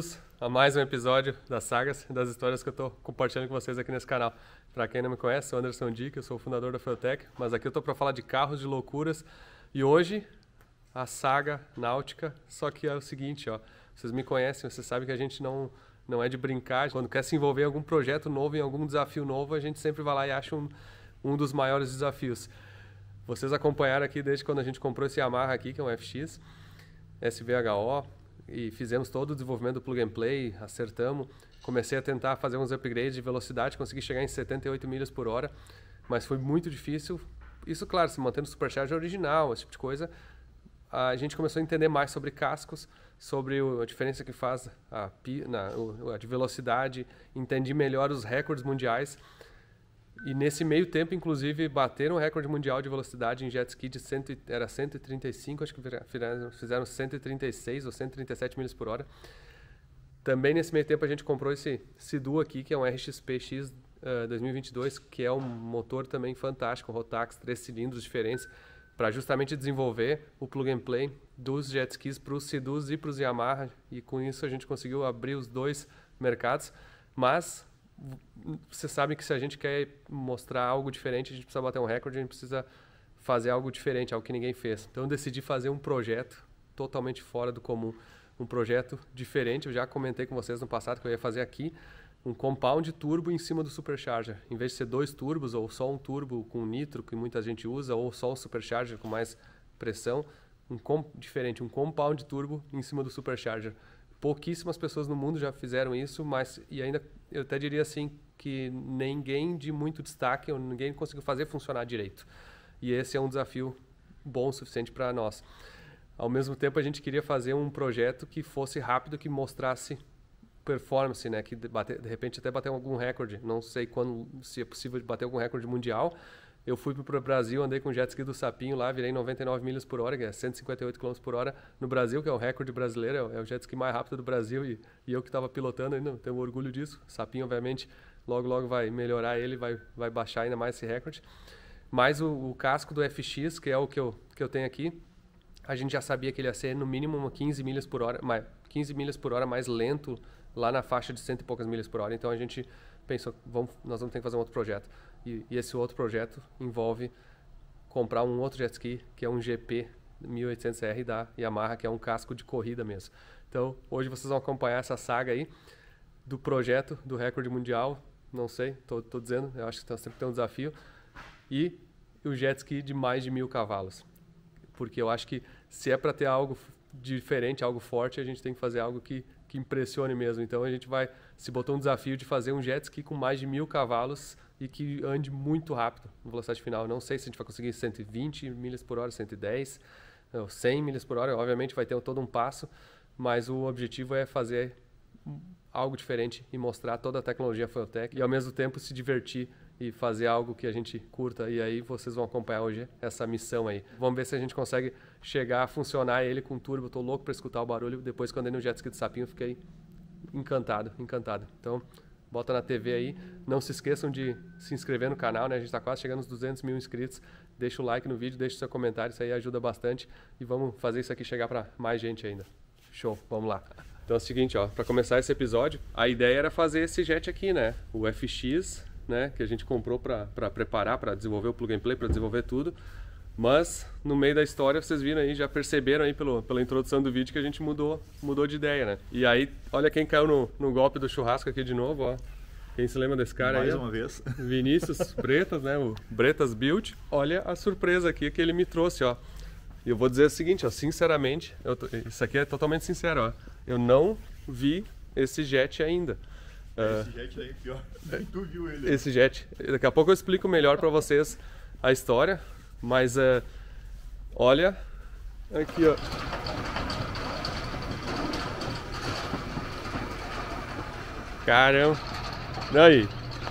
bem-vindos a mais um episódio das sagas e das histórias que eu estou compartilhando com vocês aqui nesse canal. Para quem não me conhece, eu sou Anderson Dick, eu sou o fundador da FuelTech, mas aqui eu estou para falar de carros, de loucuras, e hoje a saga náutica, só que é o seguinte, ó, vocês me conhecem, vocês sabem que a gente não é de brincar. Quando quer se envolver em algum projeto novo, em algum desafio novo, a gente sempre vai lá e acha um dos maiores desafios. Vocês acompanharam aqui desde quando a gente comprou esse Yamaha aqui, que é um FX SVHO, e fizemos todo o desenvolvimento do plug and play, acertamos. Comecei a tentar fazer uns upgrades de velocidade, consegui chegar em 78 milhas por hora, mas foi muito difícil. Isso, claro, se mantendo o supercharger original, esse tipo de coisa. A gente começou a entender mais sobre cascos, sobre a diferença que faz a de velocidade, entendi melhor os recordes mundiais. E nesse meio tempo, inclusive, bateram o recorde mundial de velocidade em jet ski de 135, acho que fizeram 136 ou 137 milhas por hora. Também nesse meio tempo a gente comprou esse Sea-Doo aqui, que é um RXPX 2022, que é um motor também fantástico, Rotax, 3 cilindros diferentes, para justamente desenvolver o plug and play dos jet skis para os Sea-Doos e para os Yamaha, e com isso a gente conseguiu abrir os dois mercados. Mas vocês sabem que se a gente quer mostrar algo diferente, a gente precisa bater um recorde, a gente precisa fazer algo diferente, algo que ninguém fez. Então eu decidi fazer um projeto totalmente fora do comum, um projeto diferente. Eu já comentei com vocês no passado que eu ia fazer aqui um compound turbo em cima do supercharger. Em vez de ser 2 turbos ou só um turbo com nitro, que muita gente usa, ou só um supercharger com mais pressão, diferente, um compound turbo em cima do supercharger. Pouquíssimas pessoas no mundo já fizeram isso, mas e ainda eu até diria assim que ninguém de muito destaque ou ninguém conseguiu fazer funcionar direito. E esse é um desafio bom o suficiente para nós. Ao mesmo tempo, a gente queria fazer um projeto que fosse rápido, que mostrasse performance, né? Que de repente até bater algum recorde. Não sei quando, se é possível bater algum recorde mundial. Eu fui para o Brasil, andei com o jet ski do Sapinho lá, virei 99 milhas por hora, que é 158 km por hora, no Brasil, que é o recorde brasileiro, é o jet ski mais rápido do Brasil, e eu que estava pilotando ainda, tenho orgulho disso. Sapinho, obviamente, logo, logo vai melhorar ele, vai baixar ainda mais esse recorde. Mas o casco do FX, que é o que eu tenho aqui, a gente já sabia que ele ia ser no mínimo 15 milhas por hora mais lento, lá na faixa de 100 e poucas milhas por hora. Então a gente pensou, nós vamos ter que fazer um outro projeto. E esse outro projeto envolve comprar um outro jet ski, que é um GP 1800R da Yamaha, que é um casco de corrida mesmo. Então hoje vocês vão acompanhar essa saga aí do projeto do recorde mundial, não sei, tô dizendo, eu acho que sempre tem um desafio, e o jet ski de mais de 1000 cavalos. Porque eu acho que se é para ter algo diferente, algo forte, a gente tem que fazer algo que impressione mesmo. Então a gente se botou um desafio de fazer um jet ski com mais de 1000 cavalos e que ande muito rápido na velocidade final. Não sei se a gente vai conseguir 120 milhas por hora, 110, 100 milhas por hora. Obviamente vai ter todo um passo, mas o objetivo é fazer algo diferente e mostrar toda a tecnologia FuelTech e ao mesmo tempo se divertir e fazer algo que a gente curta. E aí vocês vão acompanhar hoje essa missão aí. Vamos ver se a gente consegue chegar a funcionar ele com turbo. Eu tô louco para escutar o barulho. Depois, quando andei no jet ski do Sapinho, fiquei encantado, encantado. Então, bota na TV aí. Não se esqueçam de se inscrever no canal, né? A gente está quase chegando nos 200 mil inscritos. Deixa o like no vídeo, deixa o seu comentário. Isso aí ajuda bastante. E vamos fazer isso aqui chegar para mais gente ainda. Show, vamos lá. Então é o seguinte, ó, para começar esse episódio, a ideia era fazer esse jet aqui, né? O FX... né, que a gente comprou para preparar, para desenvolver o plug and play, para desenvolver tudo. Mas no meio da história vocês viram aí, já perceberam aí pela introdução do vídeo que a gente mudou de ideia, né? E aí, olha quem caiu no golpe do churrasco aqui de novo, ó. Quem se lembra desse cara aí? Mais uma vez. Vinícius Bretas, né? O Bretas Build. Olha a surpresa aqui que ele me trouxe, ó. E eu vou dizer o seguinte, ó, sinceramente, isso aqui é totalmente sincero, ó. Eu não vi esse jet ainda. Esse jet aí, pior, tu viu ele. Esse jet, daqui a pouco eu explico melhor para vocês a história, mas olha, aqui ó. Caramba, daí,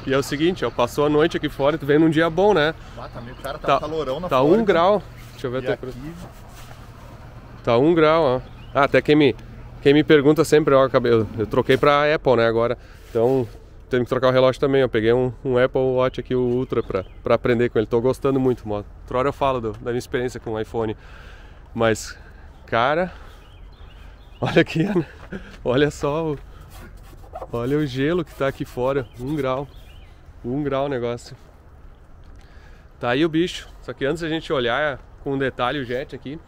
e é o seguinte ó, passou a noite aqui fora, tu vem num dia bom, né? Ah, tá meio, cara, tá calorão na Flórida. Tá 1 grau, deixa eu ver até aqui. Tá 1 grau, ó. Ah, até quem me pergunta sempre, ó, eu troquei pra Apple, né, agora. Então, tenho que trocar o relógio também, eu peguei um Apple Watch aqui, o Ultra, pra aprender com ele. Tô gostando muito, mano. Outra hora eu falo da minha experiência com o iPhone. Mas, cara, olha aqui, né? Olha só, olha o gelo que tá aqui fora, 1 grau o negócio. Tá aí o bicho, só que antes a gente olhar com detalhe o jet aqui,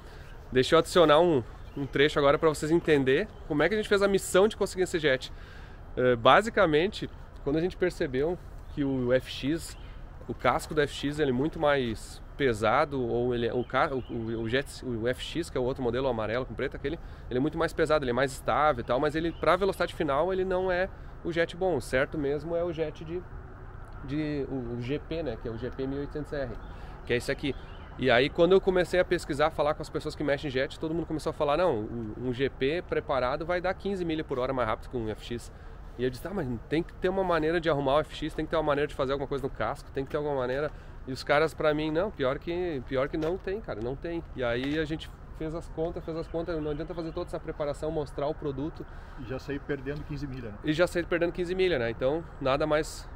deixa eu adicionar um trecho agora para vocês entenderem como é que a gente fez a missão de conseguir esse jet. Basicamente, quando a gente percebeu que o FX, o casco do FX, ele é muito mais pesado, ou ele, o FX, que é o outro modelo, o amarelo com preto, aquele, ele é muito mais pesado, ele é mais estável e tal, mas ele, para a velocidade final, ele não é o jet bom. O certo mesmo é o jet o GP, né, que é o GP 1800R, que é esse aqui. E aí, quando eu comecei a pesquisar, falar com as pessoas que mexem jet, todo mundo começou a falar, não, um GP preparado vai dar 15 milha por hora mais rápido que um FX. E eu disse, tá, mas tem que ter uma maneira de arrumar o FX, tem que ter uma maneira de fazer alguma coisa no casco, tem que ter alguma maneira. E os caras, pra mim, não, pior que não tem, cara, não tem. E aí a gente fez as contas, não adianta fazer toda essa preparação, mostrar o produto. E já saí perdendo 15 milha, né? E já saí perdendo 15 milha, né? Então, nada mais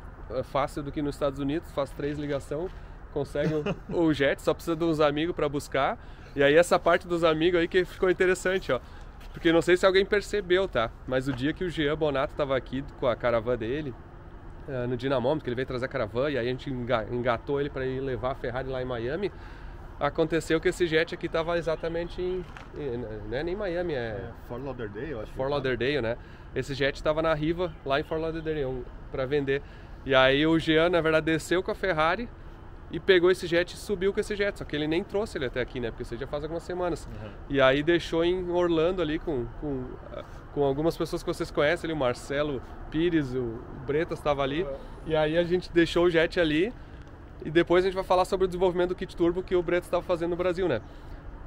fácil do que nos Estados Unidos, faz 3 ligações. Consegue o jet, só precisa de uns amigos para buscar. E aí essa parte dos amigos aí que ficou interessante, ó. Porque não sei se alguém percebeu, tá? Mas o dia que o Jean Bonato estava aqui com a caravana dele, no dinamômetro, que ele veio trazer a caravana, e aí a gente engatou ele para ir levar a Ferrari lá em Miami, aconteceu que esse jet aqui estava exatamente não é nem Miami, é Fort Lauderdale, eu acho. Fort Lauderdale, né? Esse jet estava na Riva, lá em Fort Lauderdale, para vender. E aí o Jean, na verdade, desceu com a Ferrari, e pegou esse jet e subiu com esse jet, só que ele nem trouxe ele até aqui, né? Porque isso já faz algumas semanas. Uhum. E aí deixou em Orlando ali com algumas pessoas que vocês conhecem ali, o Marcelo Pires, o Bretas estava ali. Uhum. E aí a gente deixou o jet ali e depois a gente vai falar sobre o desenvolvimento do kit turbo que o Bretas estava fazendo no Brasil, né?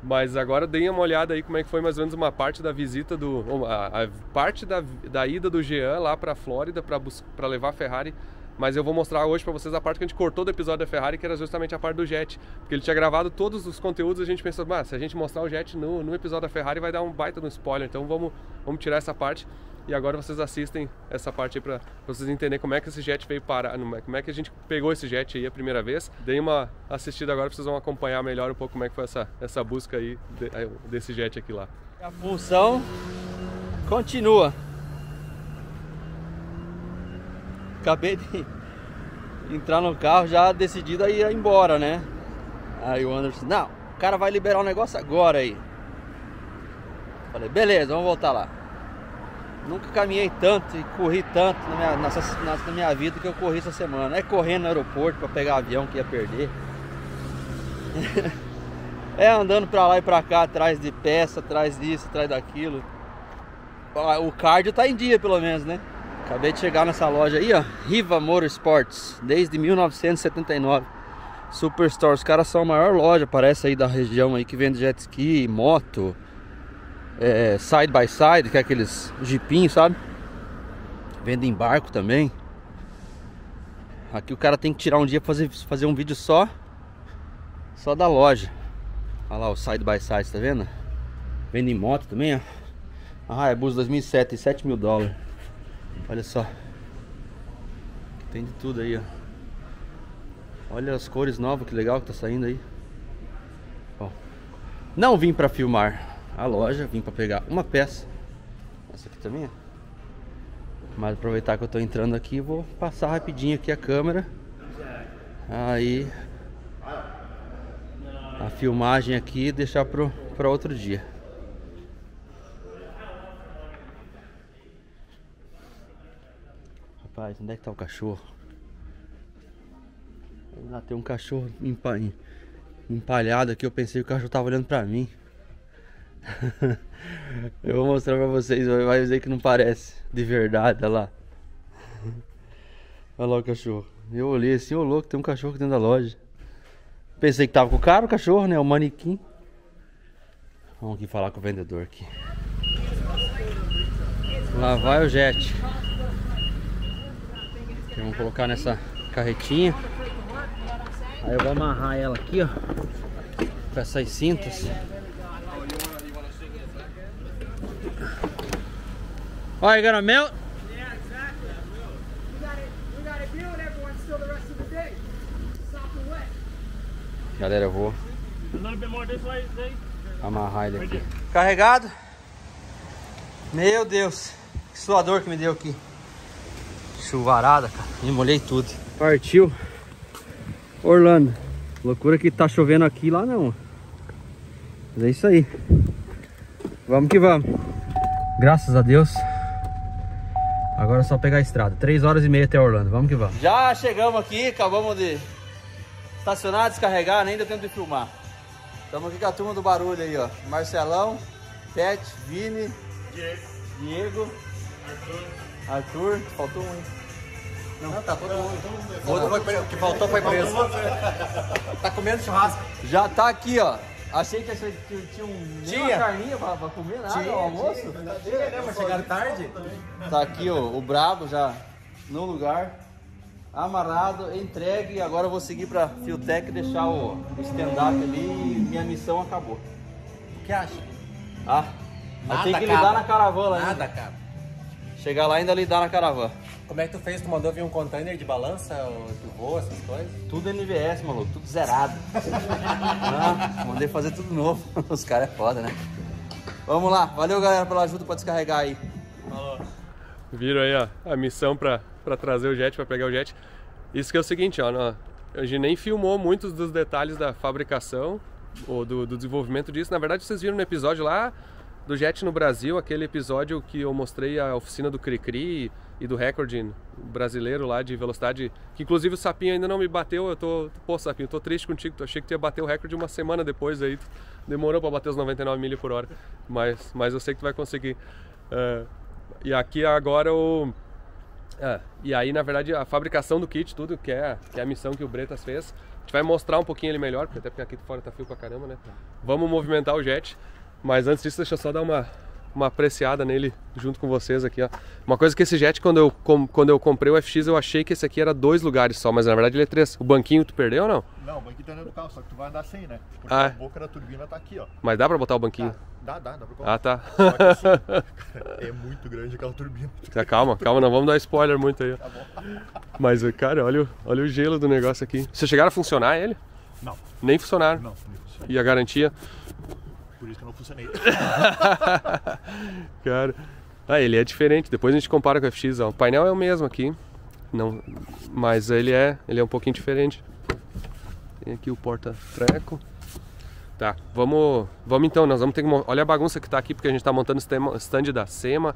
Mas agora deem uma olhada aí como é que foi mais ou menos uma parte da visita do... A parte da ida do Jean lá para a Flórida para levar a Ferrari. Mas eu vou mostrar hoje para vocês a parte que a gente cortou do episódio da Ferrari, que era justamente a parte do jet. Porque ele tinha gravado todos os conteúdos e a gente pensou, se a gente mostrar o jet no episódio da Ferrari vai dar um baita no spoiler. Então vamos tirar essa parte e agora vocês assistem essa parte aí para vocês entenderem como é que esse jet veio parar, como é que a gente pegou esse jet aí a primeira vez. Deem uma assistida agora, vocês vão acompanhar melhor um pouco como é que foi essa busca aí desse jet aqui lá. A função continua. Acabei de entrar no carro já decidido a ir embora, né? Aí o Anderson, não, o cara vai liberar um negócio agora aí. Falei, beleza, vamos voltar lá. Nunca caminhei tanto e corri tanto na minha vida que eu corri essa semana. É correndo no aeroporto para pegar avião que ia perder. É andando para lá e para cá, atrás de peça, atrás disso, atrás daquilo. O cardio tá em dia pelo menos, né? Acabei de chegar nessa loja aí, ó, Riva Motorsports, desde 1979, Superstore. Os caras são a maior loja, parece, aí da região aí, que vende jet ski, moto, side by side, que é aqueles jipinhos, sabe? Vendem barco também. Aqui o cara tem que tirar um dia pra fazer um vídeo só da loja. Olha lá o side by side, tá vendo? Vendem moto também, ó. Ah, é bus 2007, 7 mil dólares. Olha só, tem de tudo aí, ó. Olha as cores novas, que legal que tá saindo aí. Bom, não vim pra filmar a loja, vim pra pegar uma peça. Essa aqui também, ó. Mas aproveitar que eu tô entrando aqui, vou passar rapidinho aqui a câmera. Aí a filmagem aqui deixar pra outro dia. Onde é que tá o cachorro? Ah, tem um cachorro empalhado aqui. Eu pensei que o cachorro tava olhando pra mim. Eu vou mostrar pra vocês. Vai dizer que não parece de verdade. Olha lá. Olha lá o cachorro. Eu olhei assim, ô louco, tem um cachorro aqui dentro da loja. Pensei que tava com o cara, o cachorro, né? O manequim. Vamos aqui falar com o vendedor aqui. Lá vai o jet. Vamos colocar nessa carretinha. Aí eu vou amarrar ela aqui, ó, com essas cintas. Ó, you gonna melt? Yeah, exactly. We got it built everyone still the rest of the day. Soft and wet. Galera, eu vou amarrar ele aqui. Carregado? Meu Deus, que suador que me deu aqui. Chuvarada, cara. Me molhei tudo. Partiu Orlando. Loucura que tá chovendo aqui lá não. Mas é isso aí. Vamos que vamos. Graças a Deus. Agora é só pegar a estrada. 3h30 até Orlando. Vamos que vamos. Já chegamos aqui. Acabamos de estacionar, descarregar. Nem deu tempo de filmar. Estamos aqui com a turma do barulho aí, ó. Marcelão, Pet, Vini, Diego, Arthur, faltou um, hein? Não, tá todo mundo. O que faltou foi preso. Tá comendo churrasco. Já tá aqui, ó. Achei que tinha uma carninha pra comer nada no almoço. Mas chegaram tarde. Tá aqui, ó, o brabo já no lugar. Amarrado, entregue. E agora eu vou seguir pra FuelTech e deixar o stand-up ali. Minha missão acabou. O que acha? Ah, mas tem que lidar na caravana ainda. Nada, cara. Chegar lá ainda lidar na caravana. Como é que tu fez? Tu mandou vir um container de balança, tu voa, essas coisas? Tudo NVS, maluco, tudo zerado. Não, mandei fazer tudo novo. Os caras é foda, né? Vamos lá, valeu galera pela ajuda pra descarregar aí. Falou. Viram aí, ó, a missão pra trazer o jet, pra pegar o jet. Isso que é o seguinte, ó, a gente nem filmou muitos dos detalhes da fabricação ou do desenvolvimento disso. Na verdade, vocês viram no episódio lá do jet no Brasil, aquele episódio que eu mostrei a oficina do Cricri e do recorde brasileiro lá de velocidade, que inclusive o Sapinho ainda não me bateu. Eu tô, pô Sapinho, tô triste contigo, tu achei que tu ia bater o recorde uma semana depois aí, demorou pra bater os 99 milhas por hora, mas eu sei que tu vai conseguir. E aqui agora e aí na verdade a fabricação do kit, tudo que é a missão que o Bretas fez, a gente vai mostrar um pouquinho ele melhor, porque até porque aqui fora tá frio pra caramba, né? Vamos movimentar o jet. Mas antes disso, deixa eu só dar uma apreciada nele junto com vocês aqui, ó. Uma coisa que esse jet, quando eu comprei o FX, eu achei que esse aqui era 2 lugares só, mas na verdade ele é 3. O banquinho tu perdeu ou não? Não, o banquinho tá dentro do carro, só que tu vai andar sem, né? Porque a boca da turbina tá aqui, ó. Mas dá pra botar o banquinho? Dá pra botar. Ah, tá. Só que assim, é muito grande aquela turbina. Calma, não vamos dar spoiler muito aí, ó. Tá bom. Mas, cara, olha o gelo do negócio aqui. Vocês chegaram a funcionar ele? Não. Nem funcionaram? Não, nem funcionaram. E a garantia? Por isso que eu não funcionei. Cara, ele é diferente. Depois a gente compara com o FX, ó. O painel é o mesmo aqui, não, mas ele é um pouquinho diferente. Tem aqui o porta-treco. Tá, vamos então. Nós vamos ter que... Olha a bagunça que tá aqui, porque a gente tá montando o stand da SEMA.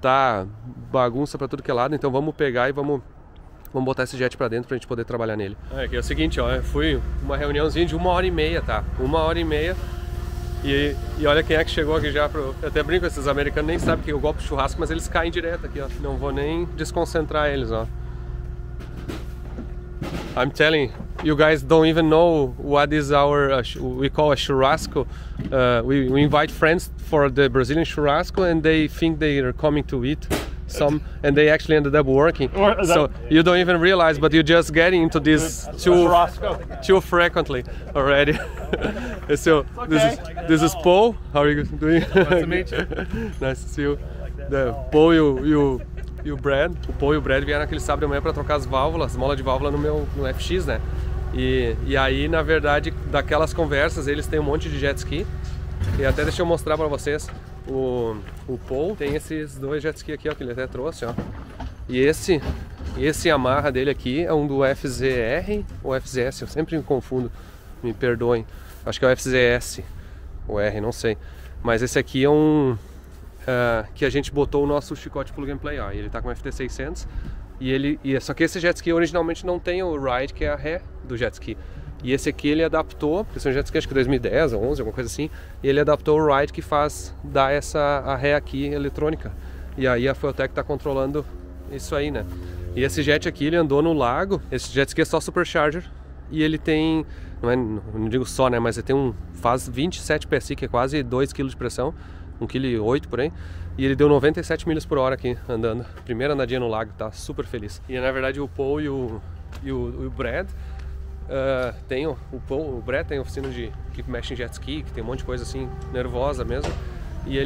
Tá bagunça pra tudo que é lado, então vamos pegar e vamos botar esse jet pra dentro pra gente poder trabalhar nele. É o seguinte, ó, eu fui uma reuniãozinha de 1h30, tá? 1h30. E olha quem é que chegou aqui já pro... Eu até brinco, esses americanos nem sabem que eu golpe churrasco, mas eles caem direto aqui, ó. Não vou nem desconcentrar eles, ó. I'm telling you guys don't even know what is our... we call a churrasco. We invite friends for the Brazilian churrasco and they think they are coming to eat some, and they actually ended up working. So you don't even realize, but you're just getting into this too frequently already. So this is Paul. How are you doing? Nice to meet you. Nice to see you. The Paul e o Brad. O Paul e o Brad vieram aquele sábado de manhã para trocar as válvulas, mola de válvula no FX, né? E aí, na verdade, daquelas conversas, eles têm um monte de jet ski. E até deixa eu mostrar para vocês. O Paul tem esses 2 jet ski aqui, ó, que ele até trouxe, ó. E esse Yamaha dele aqui é um do FZR ou FZS, eu sempre me confundo, me perdoem. Acho que é o FZS ou R, não sei. Mas esse aqui é um que a gente botou o nosso chicote plug and play, ó. Ele tá com FT600 só que esse jet ski originalmente não tem o ride, que é a ré do jet ski. E esse aqui ele adaptou, porque são jet ski acho que 2010 ou 11, alguma coisa assim, e ele adaptou o ride que dá a ré aqui eletrônica. E aí a FuelTech tá controlando isso aí, né? E esse jet aqui ele andou no lago, esse jet ski é só supercharger, e ele tem, não digo só, né, mas ele tem faz 27 PSI, que é quase 2 kg de pressão, 1,8 kg por aí, e ele deu 97 milhas por hora aqui andando. Primeira andadinha no lago, tá super feliz. E na verdade o Paul e o Brad, o Brett tem oficina que mexe em jet ski, que tem um monte de coisa assim, nervosa mesmo. E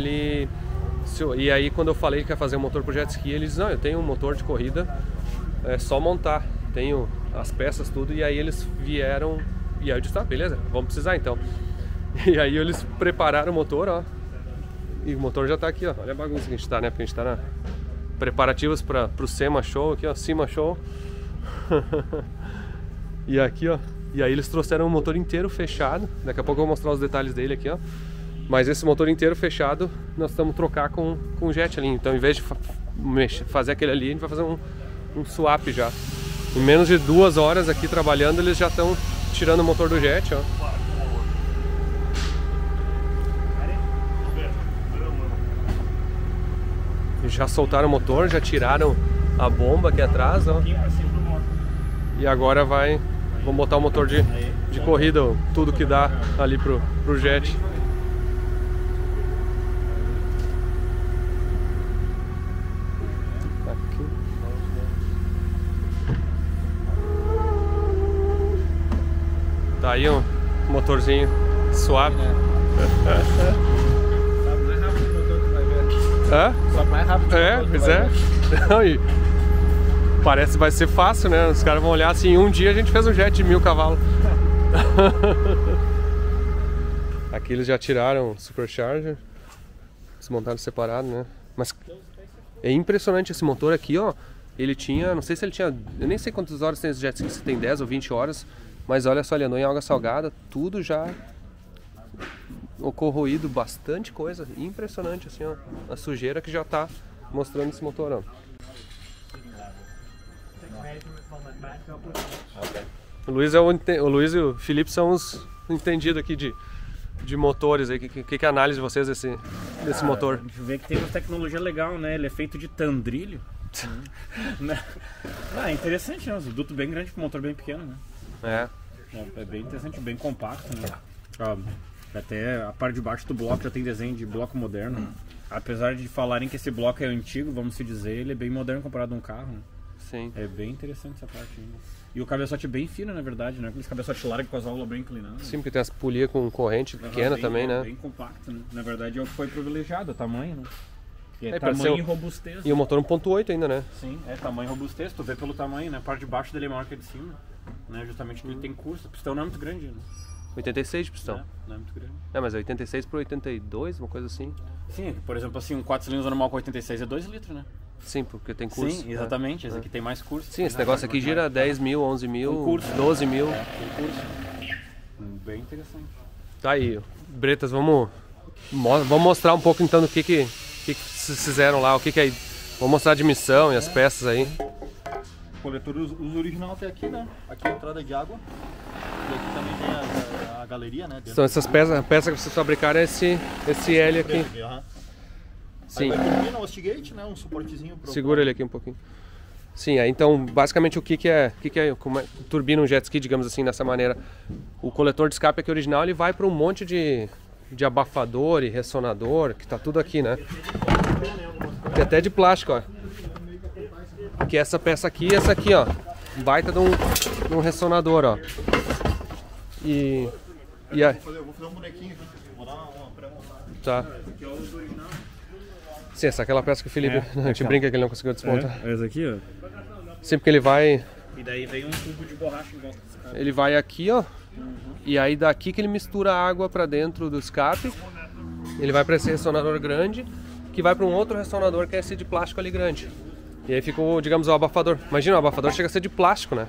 aí quando eu falei que ia fazer um motor pro jet ski, ele disse, não, eu tenho um motor de corrida, é só montar, tenho as peças, tudo. E aí eles vieram, e aí eu disse, tá, beleza, vamos precisar então. E aí eles prepararam o motor, ó. E o motor já tá aqui, ó. Olha a bagunça que a gente tá, né? Porque a gente tá na preparativos para pro SEMA Show aqui, ó, SEMA Show. E aqui, ó. E aí eles trouxeram o motor inteiro fechado. Daqui a pouco eu vou mostrar os detalhes dele aqui, ó. Mas esse motor inteiro fechado, nós estamos trocar com o jet ali. Então, em vez de fazer aquele ali, a gente vai fazer um swap já. Em menos de 2 horas aqui trabalhando, eles já estão tirando o motor do jet, ó. Já soltaram o motor, já tiraram a bomba aqui atrás, ó. E agora vai... Vamos botar o motor de corrida, ó, tudo que dá ali pro jet. Tá aí um motorzinho swap. Hã? Só mais rápido. É, pois é. Não, e parece que vai ser fácil, né? Os caras vão olhar assim, um dia a gente fez um jet de 1000 cavalos. Aqui eles já tiraram o supercharger, desmontaram separado, né? Mas é impressionante esse motor aqui, ó. Ele tinha, não sei se ele tinha, eu nem sei quantas horas tem esse jet, se tem 10 ou 20 horas. Mas olha só, ele andou em alga salgada, tudo já corroído, bastante coisa, impressionante assim, ó, a sujeira que já tá mostrando esse motor, ó. O Luiz e o Felipe são os entendidos aqui de motores aí, que é a análise de vocês desse motor? Vê que tem uma tecnologia legal, né, ele é feito de tandrilho, né? Não, é interessante, né, o duto bem grande pro motor bem pequeno, né? É bem interessante, bem compacto, né? Até a parte de baixo do bloco já tem desenho de bloco moderno. Apesar de falarem que esse bloco é antigo, vamos se dizer, ele é bem moderno comparado a um carro, né? Sim. É bem interessante essa parte ainda. E o cabeçote bem fino, na verdade, né? Aqueles cabeçote largos com as válvulas bem inclinadas. Sim, porque tem as polias com corrente pequena bem, também, né? Bem compacto, né? Na verdade é o que foi privilegiado, o tamanho, né? E é tamanho e robustez. E o motor 1.8 ainda, né? Sim, é tamanho e robustez, tu vê pelo tamanho, né? A parte de baixo dele é maior que a de cima, né? Justamente porque ele tem custo, o pistão não é muito grande, né? 86 de pistão. Não é muito grande. É, mas é 86 por 82, uma coisa assim. Sim, por exemplo, assim, um 4 cilindros normal com 86 é 2 litros, né? Sim, porque tem curso. Sim, exatamente, esse aqui tem mais curso. Sim, esse negócio aqui gira 10 mil, 11 mil, curso, 12 mil. É, tem curso. Bem interessante. Tá aí, Bretas, vamos mostrar um pouco então do que vocês fizeram lá, o que é... Vamos mostrar a admissão e as peças aí. Coletor uso original até aqui, né? Aqui é a entrada de água. E aqui também tem a galeria, né? Então essas peças, a peça que vocês fabricaram é esse L aqui. Sim. Aí vai turbina, wastegate, né? Um suportezinho pro... Segura ele aqui um pouquinho. Sim, aí então basicamente o que é turbina um jet ski, digamos assim, dessa maneira. O coletor de escape aqui original, ele vai para um monte de abafador e ressonador, que tá tudo aqui, né? Tem até de plástico, ó. Que é essa peça aqui e essa aqui, ó. Baita de um ressonador, ó. E aí? Eu vou fazer um bonequinho aqui, vou dar uma pré-montada. Tá. Aqui é o original. Sim, essa é aquela peça que o Felipe... a gente brinca que ele não conseguiu desmontar. É essa aqui, ó. Sempre que ele vai... E daí vem um tubo de borracha em volta do escape. Ele vai aqui, ó. E aí daqui que ele mistura a água pra dentro do escape. Ele vai pra esse ressonador grande, que vai pra um outro ressonador que é esse de plástico ali grande. E aí ficou, digamos, o abafador. Imagina, o abafador chega a ser de plástico, né?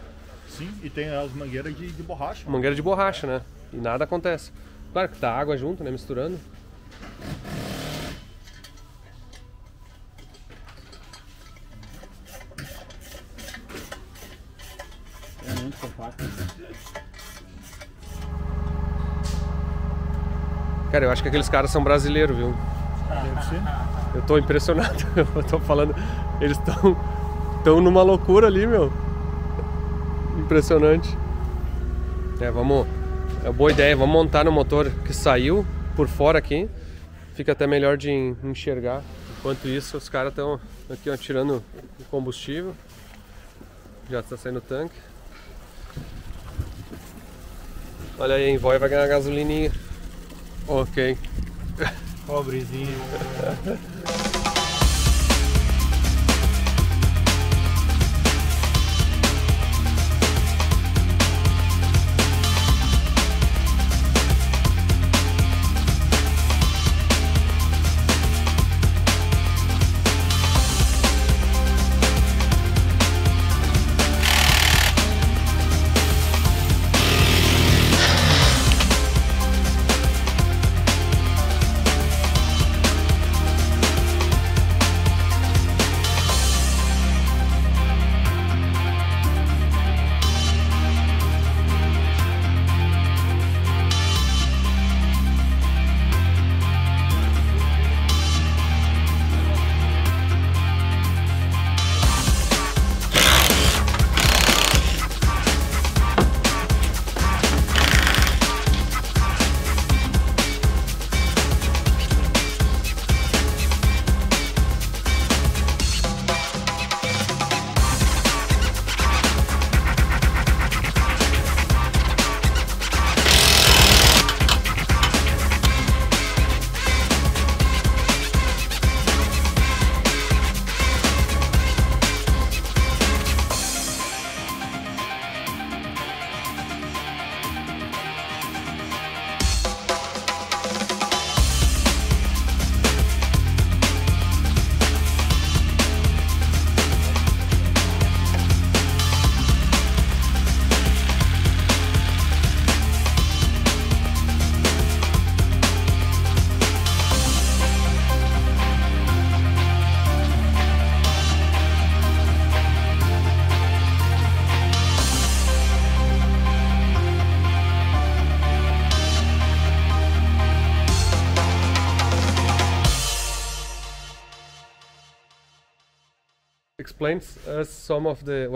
Sim, e tem as mangueiras de borracha. Mangueira de borracha, né? E nada acontece. Claro que tá água junto, né? Misturando. É muito compacto. Cara, eu acho que aqueles caras são brasileiros, viu? Deve ser. Eu tô impressionado, eu tô falando... Eles estão numa loucura ali, meu. Impressionante. É uma boa ideia, vamos montar no motor que saiu por fora aqui. Fica até melhor de enxergar. Enquanto isso, os caras estão aqui, ó, tirando o combustível. Já está saindo o tanque. Olha aí, hein, vai ganhar gasolininha. Ok. Pobrezinho. explains us some of the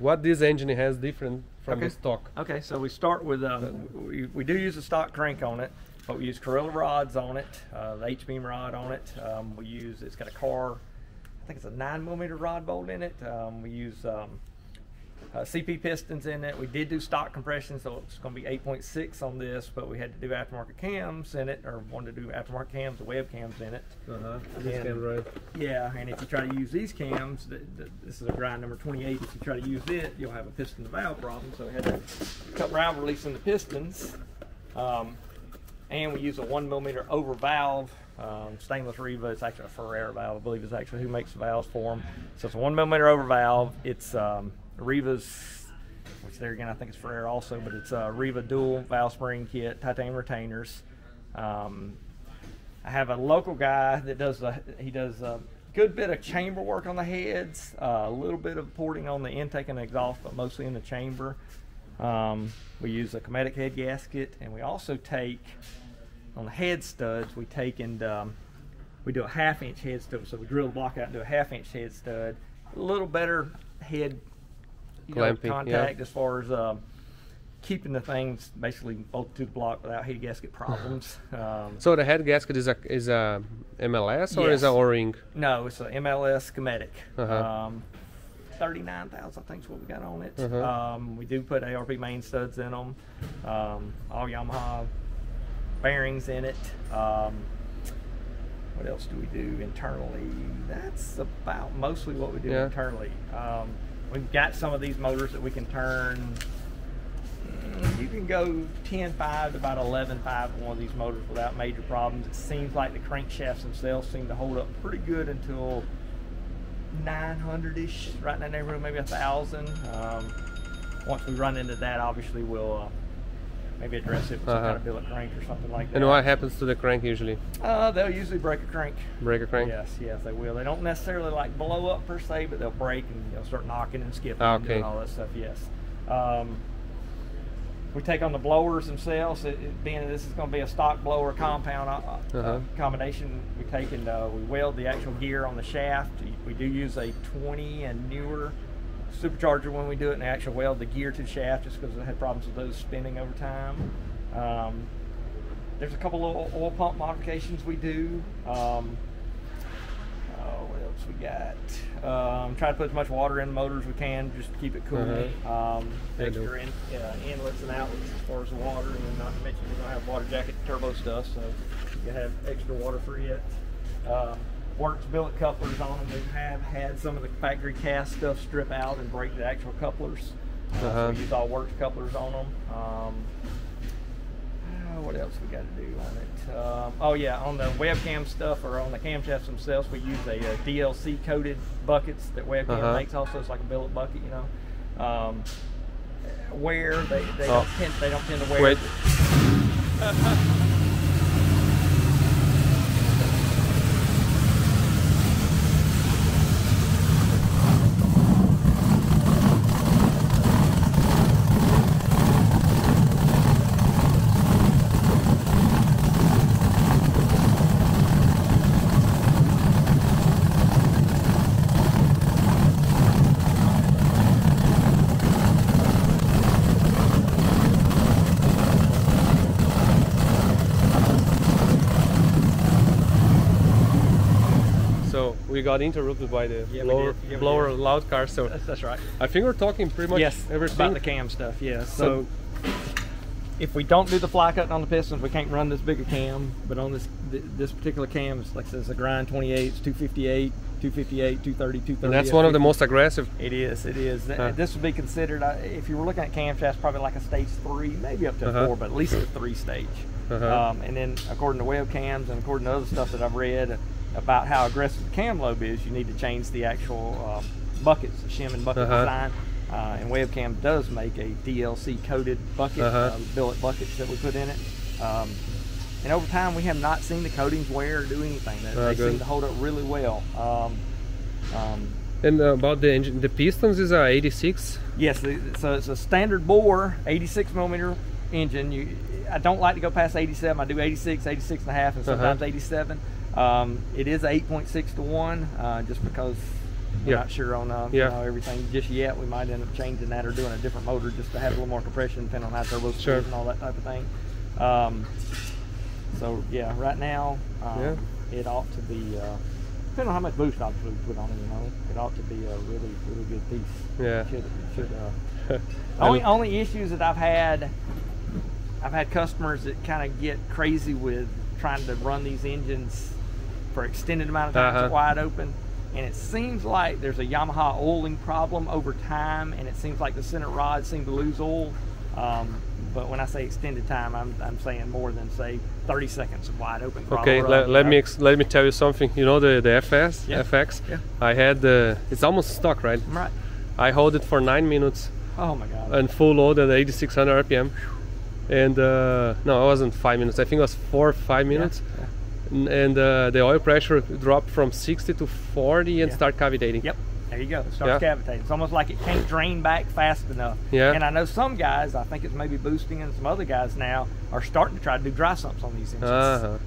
what this engine has different from the stock. Okay, so we start with we do use a stock crank on it, but we use Corella rods on it, the H-beam rod on it. We use it's got a car, I think it's a 9mm rod bolt in it. We use CP pistons in it. We did do stock compression, so it's going to be 8.6 on this, but we had to do aftermarket cams in it, or wanted to do aftermarket cams or web cams in it. And if you try to use these cams, this is a grind number 28, if you try to use it, you'll have a piston to valve problem, so we had to cut valve releasing the pistons. And we use a 1mm over valve, stainless Riva. It's actually a Ferrari valve, I believe is actually who makes the valves for them. So it's a 1mm over valve. It's Riva's, which there again I think it's Ferrari also, but it's a Riva dual valve spring kit, titanium retainers. I have a local guy that does a good bit of chamber work on the heads, a little bit of porting on the intake and exhaust, but mostly in the chamber. We use a Kometic head gasket, and we also take on the head studs, we take and we do a 1/2 inch head stud, so we drill the block out and do a 1/2 inch head stud, a little better head contact as far as keeping the things basically bolted to the block without head gasket problems. So the head gasket is a MLS or is a O-ring? No, it's an MLS Kometic. 39,000 I think is what we got on it. We do put ARP main studs in them, all Yamaha bearings in it. What else do we do internally? That's about mostly what we do internally. We've got some of these motors that we can turn. You can go 10.5 to about 11.5 on one of these motors without major problems. It seems like the crankshafts themselves seem to hold up pretty good until 900-ish, right in that neighborhood, maybe 1,000. Once we run into that, obviously we'll maybe address it with some kind of billet crank or something like that. And what happens to the crank usually? They'll usually break a crank. Break a crank? Yes, yes, they will. They don't necessarily like blow up per se, but they'll break and they'll start knocking and skipping and doing all that stuff, we take on the blowers themselves. Being that this is going to be a stock blower compound combination, we take and we weld the actual gear on the shaft. We do use a 20 and newer supercharger when we do it, and actually weld the gear to the shaft just because I had problems with those spinning over time. There's a couple of oil pump modifications we do. What else we got? Try to put as much water in the motor as we can just to keep it cool. Extra inlets and outlets as far as the water, and then not to mention we're going to have water jacket turbo stuff, so you have extra water for it. Works billet couplers on them. They have had some of the factory cast stuff strip out and break the actual couplers. So we use all Works couplers on them. What else we got to do on it? On the webcam stuff or on the camshafts themselves, we use a DLC coated buckets that webcam makes. Also, it's like a billet bucket, you know. Wear they don't tend to wear. Wait. We got interrupted by the blower loud car, so that's right. I think we're talking pretty much everything about the cam stuff. Yeah. So if we don't do the fly cutting on the pistons, we can't run this big a cam. But on this particular cam, it's like says a grind 28, it's 258, 258, 230, 230. And that's one of the most aggressive. It is. It is. This would be considered, if you were looking at camshafts, probably like a stage 3, maybe up to a 4, but at least a 3 stage. And then according to webcams and according to other stuff that I've read about how aggressive the cam lobe is, you need to change the actual buckets, the shim and bucket design. And webcam does make a DLC coated bucket, billet buckets that we put in it. And over time, we have not seen the coatings wear or do anything. They seem to hold up really well. And about the engine, the pistons is a 86? Yes, so it's a standard bore 86mm engine. I don't like to go past 87. I do 86, 86 and a half, and sometimes 87. It is 8.6 to 1 just because We're not sure on you know, everything just yet. We might end up changing that or doing a different motor just to have a little more compression, depending on how turbo speed and all that type of thing. So yeah, right now it ought to be, depending on how much boost obviously we put on it, you know, it ought to be a really, really good piece. Yeah. It should, only issues that I've had customers that kind of get crazy with trying to run these engines for extended amount of time wide open. And it seems like there's a Yamaha oiling problem over time, and it seems like the center rods seem to lose oil. But when I say extended time, I'm saying more than say 30 seconds of wide open. Okay, let me tell you something. You know the FS, FX. Yeah. I had the it's almost stock, right? Right. I hold it for 9 minutes. Oh my God. And full load at 8600 RPM. And no, it wasn't 5 minutes. I think it was 4 or 5 minutes. Yeah. And the oil pressure dropped from 60 to 40 and start cavitating. Yep, there you go. It starts cavitating. It's almost like it can't drain back fast enough. Yeah. And I know some guys, I think it's maybe boosting, and some other guys now are starting to try to do dry sumps on these engines.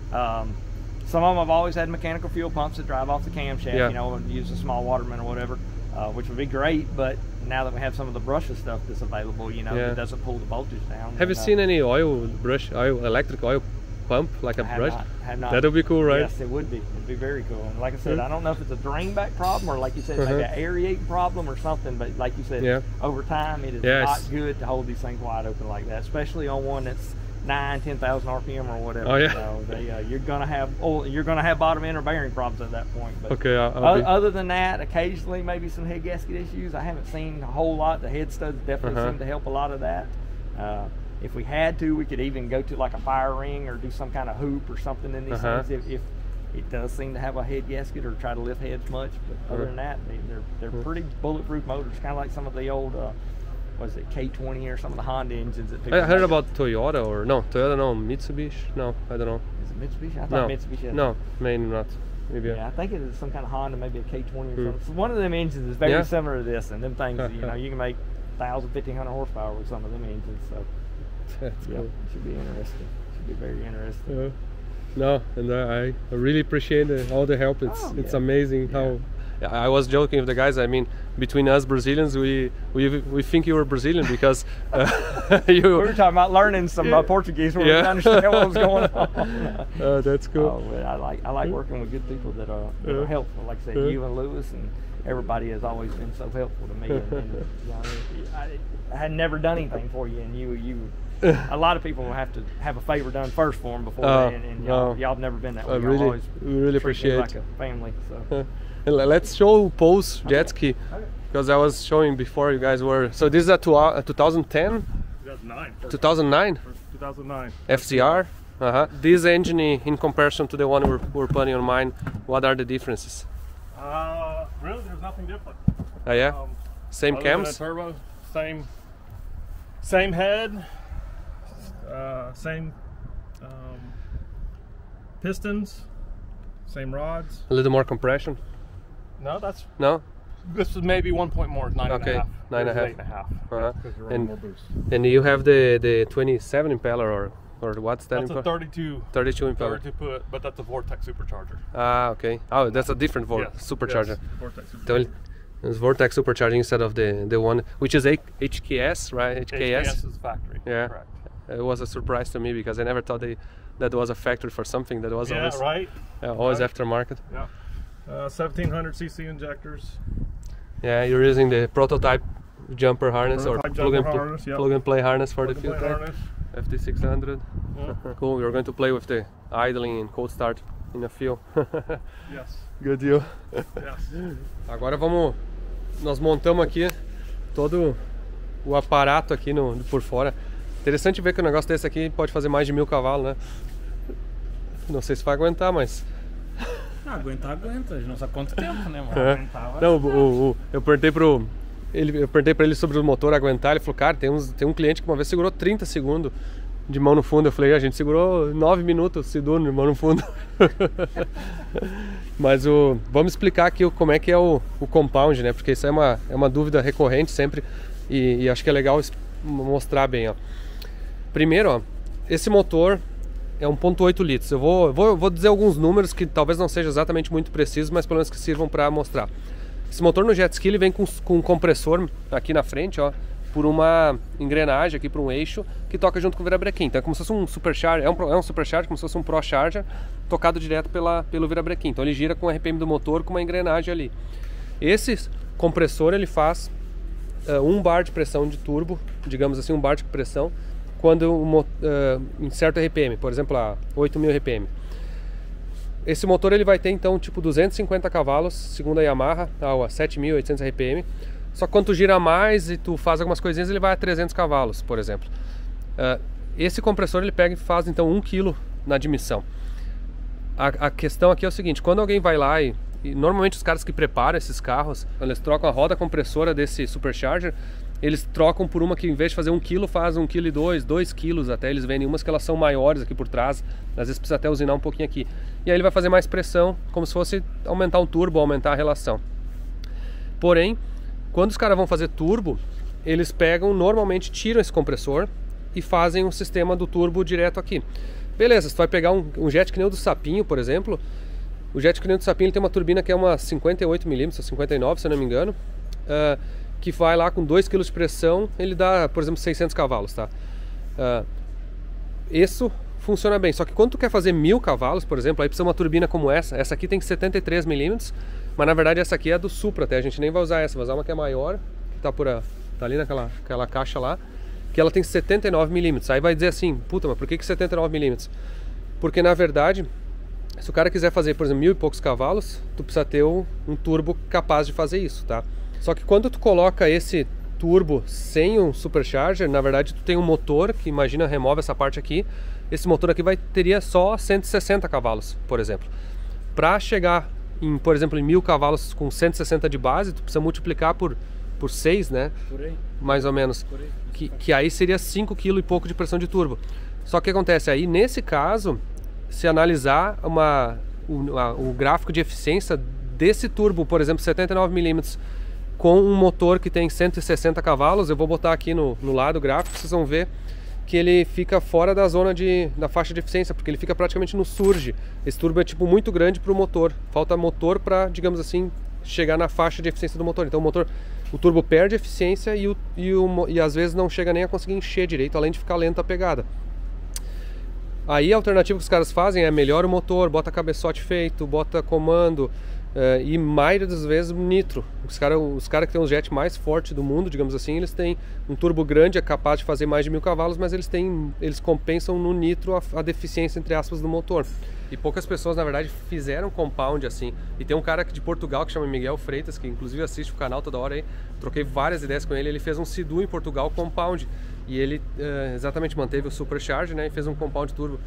Some of them have always had mechanical fuel pumps that drive off the camshaft, you know, and use a small waterman or whatever, which would be great, but now that we have some of the brushless stuff that's available, you know, it doesn't pull the voltage down. Have you seen any electric oil pump, like a brush? That'll be cool, right? Yes, it would be. It'd be very cool. And like I said, I don't know if it's a drain back problem or, like you said, like an aerating problem or something, but like you said, over time it is not good to hold these things wide open like that, especially on one that's 9,000, 10,000 RPM or whatever. Oh, yeah. So they, you're gonna have bottom end or bearing problems at that point. But okay. Other than that, occasionally maybe some head gasket issues. I haven't seen a whole lot. The head studs definitely seem to help a lot of that. If we had to, we could even go to like a fire ring or do some kind of hoop or something in these things if it does seem to have a head gasket or try to lift heads much. But other than that, they're pretty bulletproof motors, kind of like some of the old, was it K20 or some of the Honda engines that people I heard about Toyota or no, Toyota, no, Mitsubishi, no, I don't know. Is it Mitsubishi? I thought Mitsubishi had no, maybe not. Maybe I think it is some kind of Honda, maybe a K20 or something. So one of them engines is very similar to this, and them things, you know, you can make 1,000, 1,500 horsepower with some of them engines. So. That's cool. It should be interesting. It should be very interesting. No, and I really appreciate all the help. It's it's amazing how. Yeah, I was joking with the guys. I mean, between us Brazilians, we think you were Brazilian because we were talking about learning some Portuguese. We were trying to understand what was going on. That's cool. Oh, I like working with good people that are helpful. Like I said, you and Luiz and everybody has always been so helpful to me. And you know, I had never done anything for you, and you. A lot of people will have to have a favor done first for them before they, and y'all have never been that way. We really appreciate it. Like a family. So. And let's show Paul's jet ski, because I was showing before you guys were. So this is a 2010? 2009. 2009? 2009. FZR? This engine, in comparison to the one we're putting on mine, what are the differences? Really, there's nothing different. Same cams? Turbo, same head. Same pistons, same rods. A little more compression? No, that's... No? This is maybe 1 point more, 9.5. 9.5. And you have the 27 impeller or what's that? That's a 32 impeller. 32 but that's a Vortech supercharger. Ah, okay. Oh, that's a different supercharger. Yes, Vortech supercharger. It's Vortech supercharging instead of the one, which is HKS, right? HKS is factory, correct. It was a surprise to me because I never thought that was a factory for something that was always aftermarket. Yeah, 1700 cc injectors. Yeah, you're using the prototype jumper harness plug and play harness for the FuelTech. FT600. Yeah. Cool. We're going to play with the idling and cold start in a few. Yes. Good deal. Yes. Agora nós montamos aqui todo o aparato aqui por fora. Interessante ver que um negócio desse aqui pode fazer mais de 1000 cavalos, né? Não sei se vai aguentar, mas... Ah, aguenta. A gente não sabe quanto tempo, né, mano? Eu perguntei pra ele sobre o motor aguentar, ele falou, cara, tem um cliente que uma vez segurou 30 segundos de mão no fundo. Eu falei, a gente segurou 9 minutos Sea-Doo de mão no fundo. Mas vamos explicar aqui como é que é o compound, né? Porque isso é uma dúvida recorrente sempre e acho que é legal mostrar bem, ó. Primeiro, ó, esse motor é 1.8 litros, eu vou dizer alguns números que talvez não seja exatamente muito preciso, mas pelo menos que sirvam para mostrar. Esse motor no jet ski ele vem com um compressor aqui na frente, ó, por uma engrenagem aqui, para um eixo que toca junto com o virabrequim. Então é como se fosse um supercharger, é um supercharger, como se fosse um pro charger tocado direto pelo virabrequim. Então ele gira com o RPM do motor com uma engrenagem ali. Esse compressor ele faz 1 bar de pressão de turbo, digamos assim, 1 bar de pressão quando em certo RPM, por exemplo, a 8000 RPM. Esse motor ele vai ter então tipo 250 cavalos, segundo a Yamaha, a 7800 RPM. Só que quando tu gira mais e tu faz algumas coisinhas, ele vai a 300 cavalos, por exemplo. Esse compressor ele pega e faz então 1 kg na admissão. A questão aqui é o seguinte, quando alguém vai lá e normalmente os caras que preparam esses carros, eles trocam a roda compressora desse supercharger, eles trocam por uma que em vez de fazer 1 kg, faz 1 kg e 2 kg até, eles vendem umas que elas são maiores aqui por trás, às vezes precisa até usinar um pouquinho aqui. E aí ele vai fazer mais pressão, como se fosse aumentar um turbo, aumentar a relação. Porém, quando os caras vão fazer turbo, eles pegam, normalmente tiram esse compressor e fazem um sistema do turbo direto aqui. Beleza, você vai pegar um jet que nem o do Sapinho, por exemplo. O jet que nem o do Sapinho ele tem uma turbina que é uma 58mm, 59, se eu não me engano, que vai lá com 2 kg de pressão, ele dá, por exemplo, 600 cavalos, tá? Isso funciona bem, só que quando tu quer fazer 1000 cavalos, por exemplo, aí precisa uma turbina como essa. Essa aqui tem 73mm, mas na verdade essa aqui é a do Supra, até a gente nem vai usar essa, vai usar uma que é maior, que tá ali naquela caixa lá, que ela tem 79mm. Aí vai dizer assim, puta, mas por que 79mm? Porque na verdade, se o cara quiser fazer, por exemplo, 1000 e poucos cavalos, tu precisa ter um turbo capaz de fazer isso, tá? Só que quando tu coloca esse turbo sem um supercharger, na verdade tu tem um motor que, imagina, remove essa parte aqui. Esse motor aqui teria só 160 cavalos, por exemplo. Para chegar, por exemplo, em 1000 cavalos com 160 de base, tu precisa multiplicar por 6, né? Por aí. Mais ou menos. Por aí. Que aí seria 5 kg e pouco de pressão de turbo. Só que acontece aí, nesse caso, se analisar o gráfico de eficiência desse turbo, por exemplo, 79mm, com um motor que tem 160 cavalos, eu vou botar aqui no lado gráfico, vocês vão ver que ele fica fora da zona da faixa de eficiência, porque ele fica praticamente no surge. Esse turbo é tipo muito grande para o motor, falta motor para, digamos assim, chegar na faixa de eficiência do motor. Então o turbo perde eficiência e às vezes não chega nem a conseguir encher direito, além de ficar lenta a pegada. Aí a alternativa que os caras fazem é melhora o motor, bota cabeçote feito, bota comando e maioria das vezes nitro. Os cara que tem os jets mais fortes do mundo, digamos assim, eles têm um turbo grande, é capaz de fazer mais de 1000 cavalos, mas eles compensam no nitro a deficiência, entre aspas, do motor. E poucas pessoas, na verdade, fizeram compound assim. E tem um cara de Portugal que chama Miguel Freitas, que inclusive assiste o canal toda hora aí, troquei várias ideias com ele, ele fez um Sea-Doo em Portugal compound. E ele exatamente manteve o supercharger, né, e fez um compound turbo,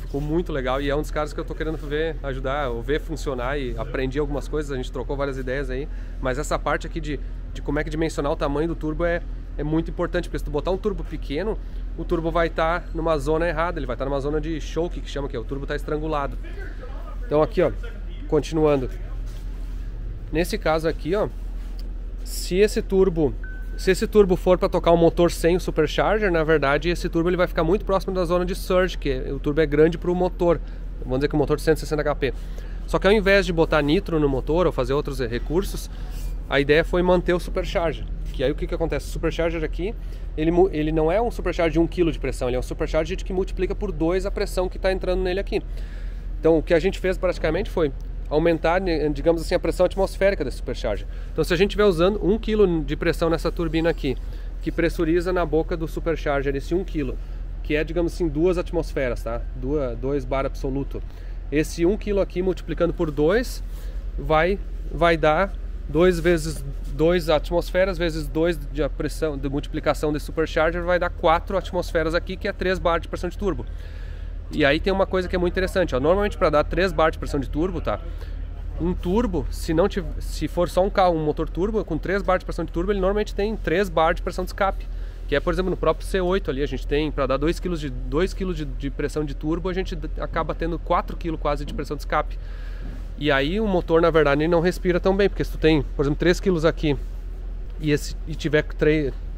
ficou muito legal. E é um dos caras que eu tô querendo ver, ajudar, ou ver funcionar, e aprendi algumas coisas, a gente trocou várias ideias aí. Mas essa parte aqui de como é que dimensionar o tamanho do turbo é muito importante, porque se tu botar um turbo pequeno, o turbo vai estar numa zona errada, ele vai estar numa zona de choke, que chama, que é o turbo tá estrangulado. Então aqui, ó, continuando. Nesse caso aqui, ó, se esse turbo for para tocar um motor sem o supercharger, na verdade esse turbo ele vai ficar muito próximo da zona de surge, que o turbo é grande para o motor, vamos dizer que o motor de 160 HP. Só que ao invés de botar nitro no motor ou fazer outros recursos, a ideia foi manter o supercharger. Que aí o que acontece? O supercharger aqui, ele não é um supercharger de 1 kg de pressão, ele é um supercharger que multiplica por 2 a pressão que está entrando nele aqui. Então o que a gente fez praticamente foi aumentar, digamos assim, a pressão atmosférica desse supercharger. Então se a gente estiver usando 1 kg de pressão nessa turbina aqui, que pressuriza na boca do supercharger esse 1 kg, que é, digamos assim, 2 atmosferas, tá? 2 bar absoluto. Esse 1 kg aqui multiplicando por 2 vai dar 2 vezes 2 atmosferas, vezes 2 de pressão, de multiplicação desse supercharger, vai dar 4 atmosferas aqui, que é 3 bar de pressão de turbo. E aí tem uma coisa que é muito interessante, ó. Normalmente para dar 3 bar de pressão de turbo, tá? Um turbo, se for só um carro, um motor turbo, com 3 bar de pressão de turbo, ele normalmente tem 3 bar de pressão de escape. Que é, por exemplo, no próprio C8 ali, a gente tem, para dar 2 kg de pressão de turbo, a gente acaba tendo 4 kg quase de pressão de escape. E aí o motor, na verdade, ele não respira tão bem, porque se tu tem, por exemplo, 3 kg aqui e tiver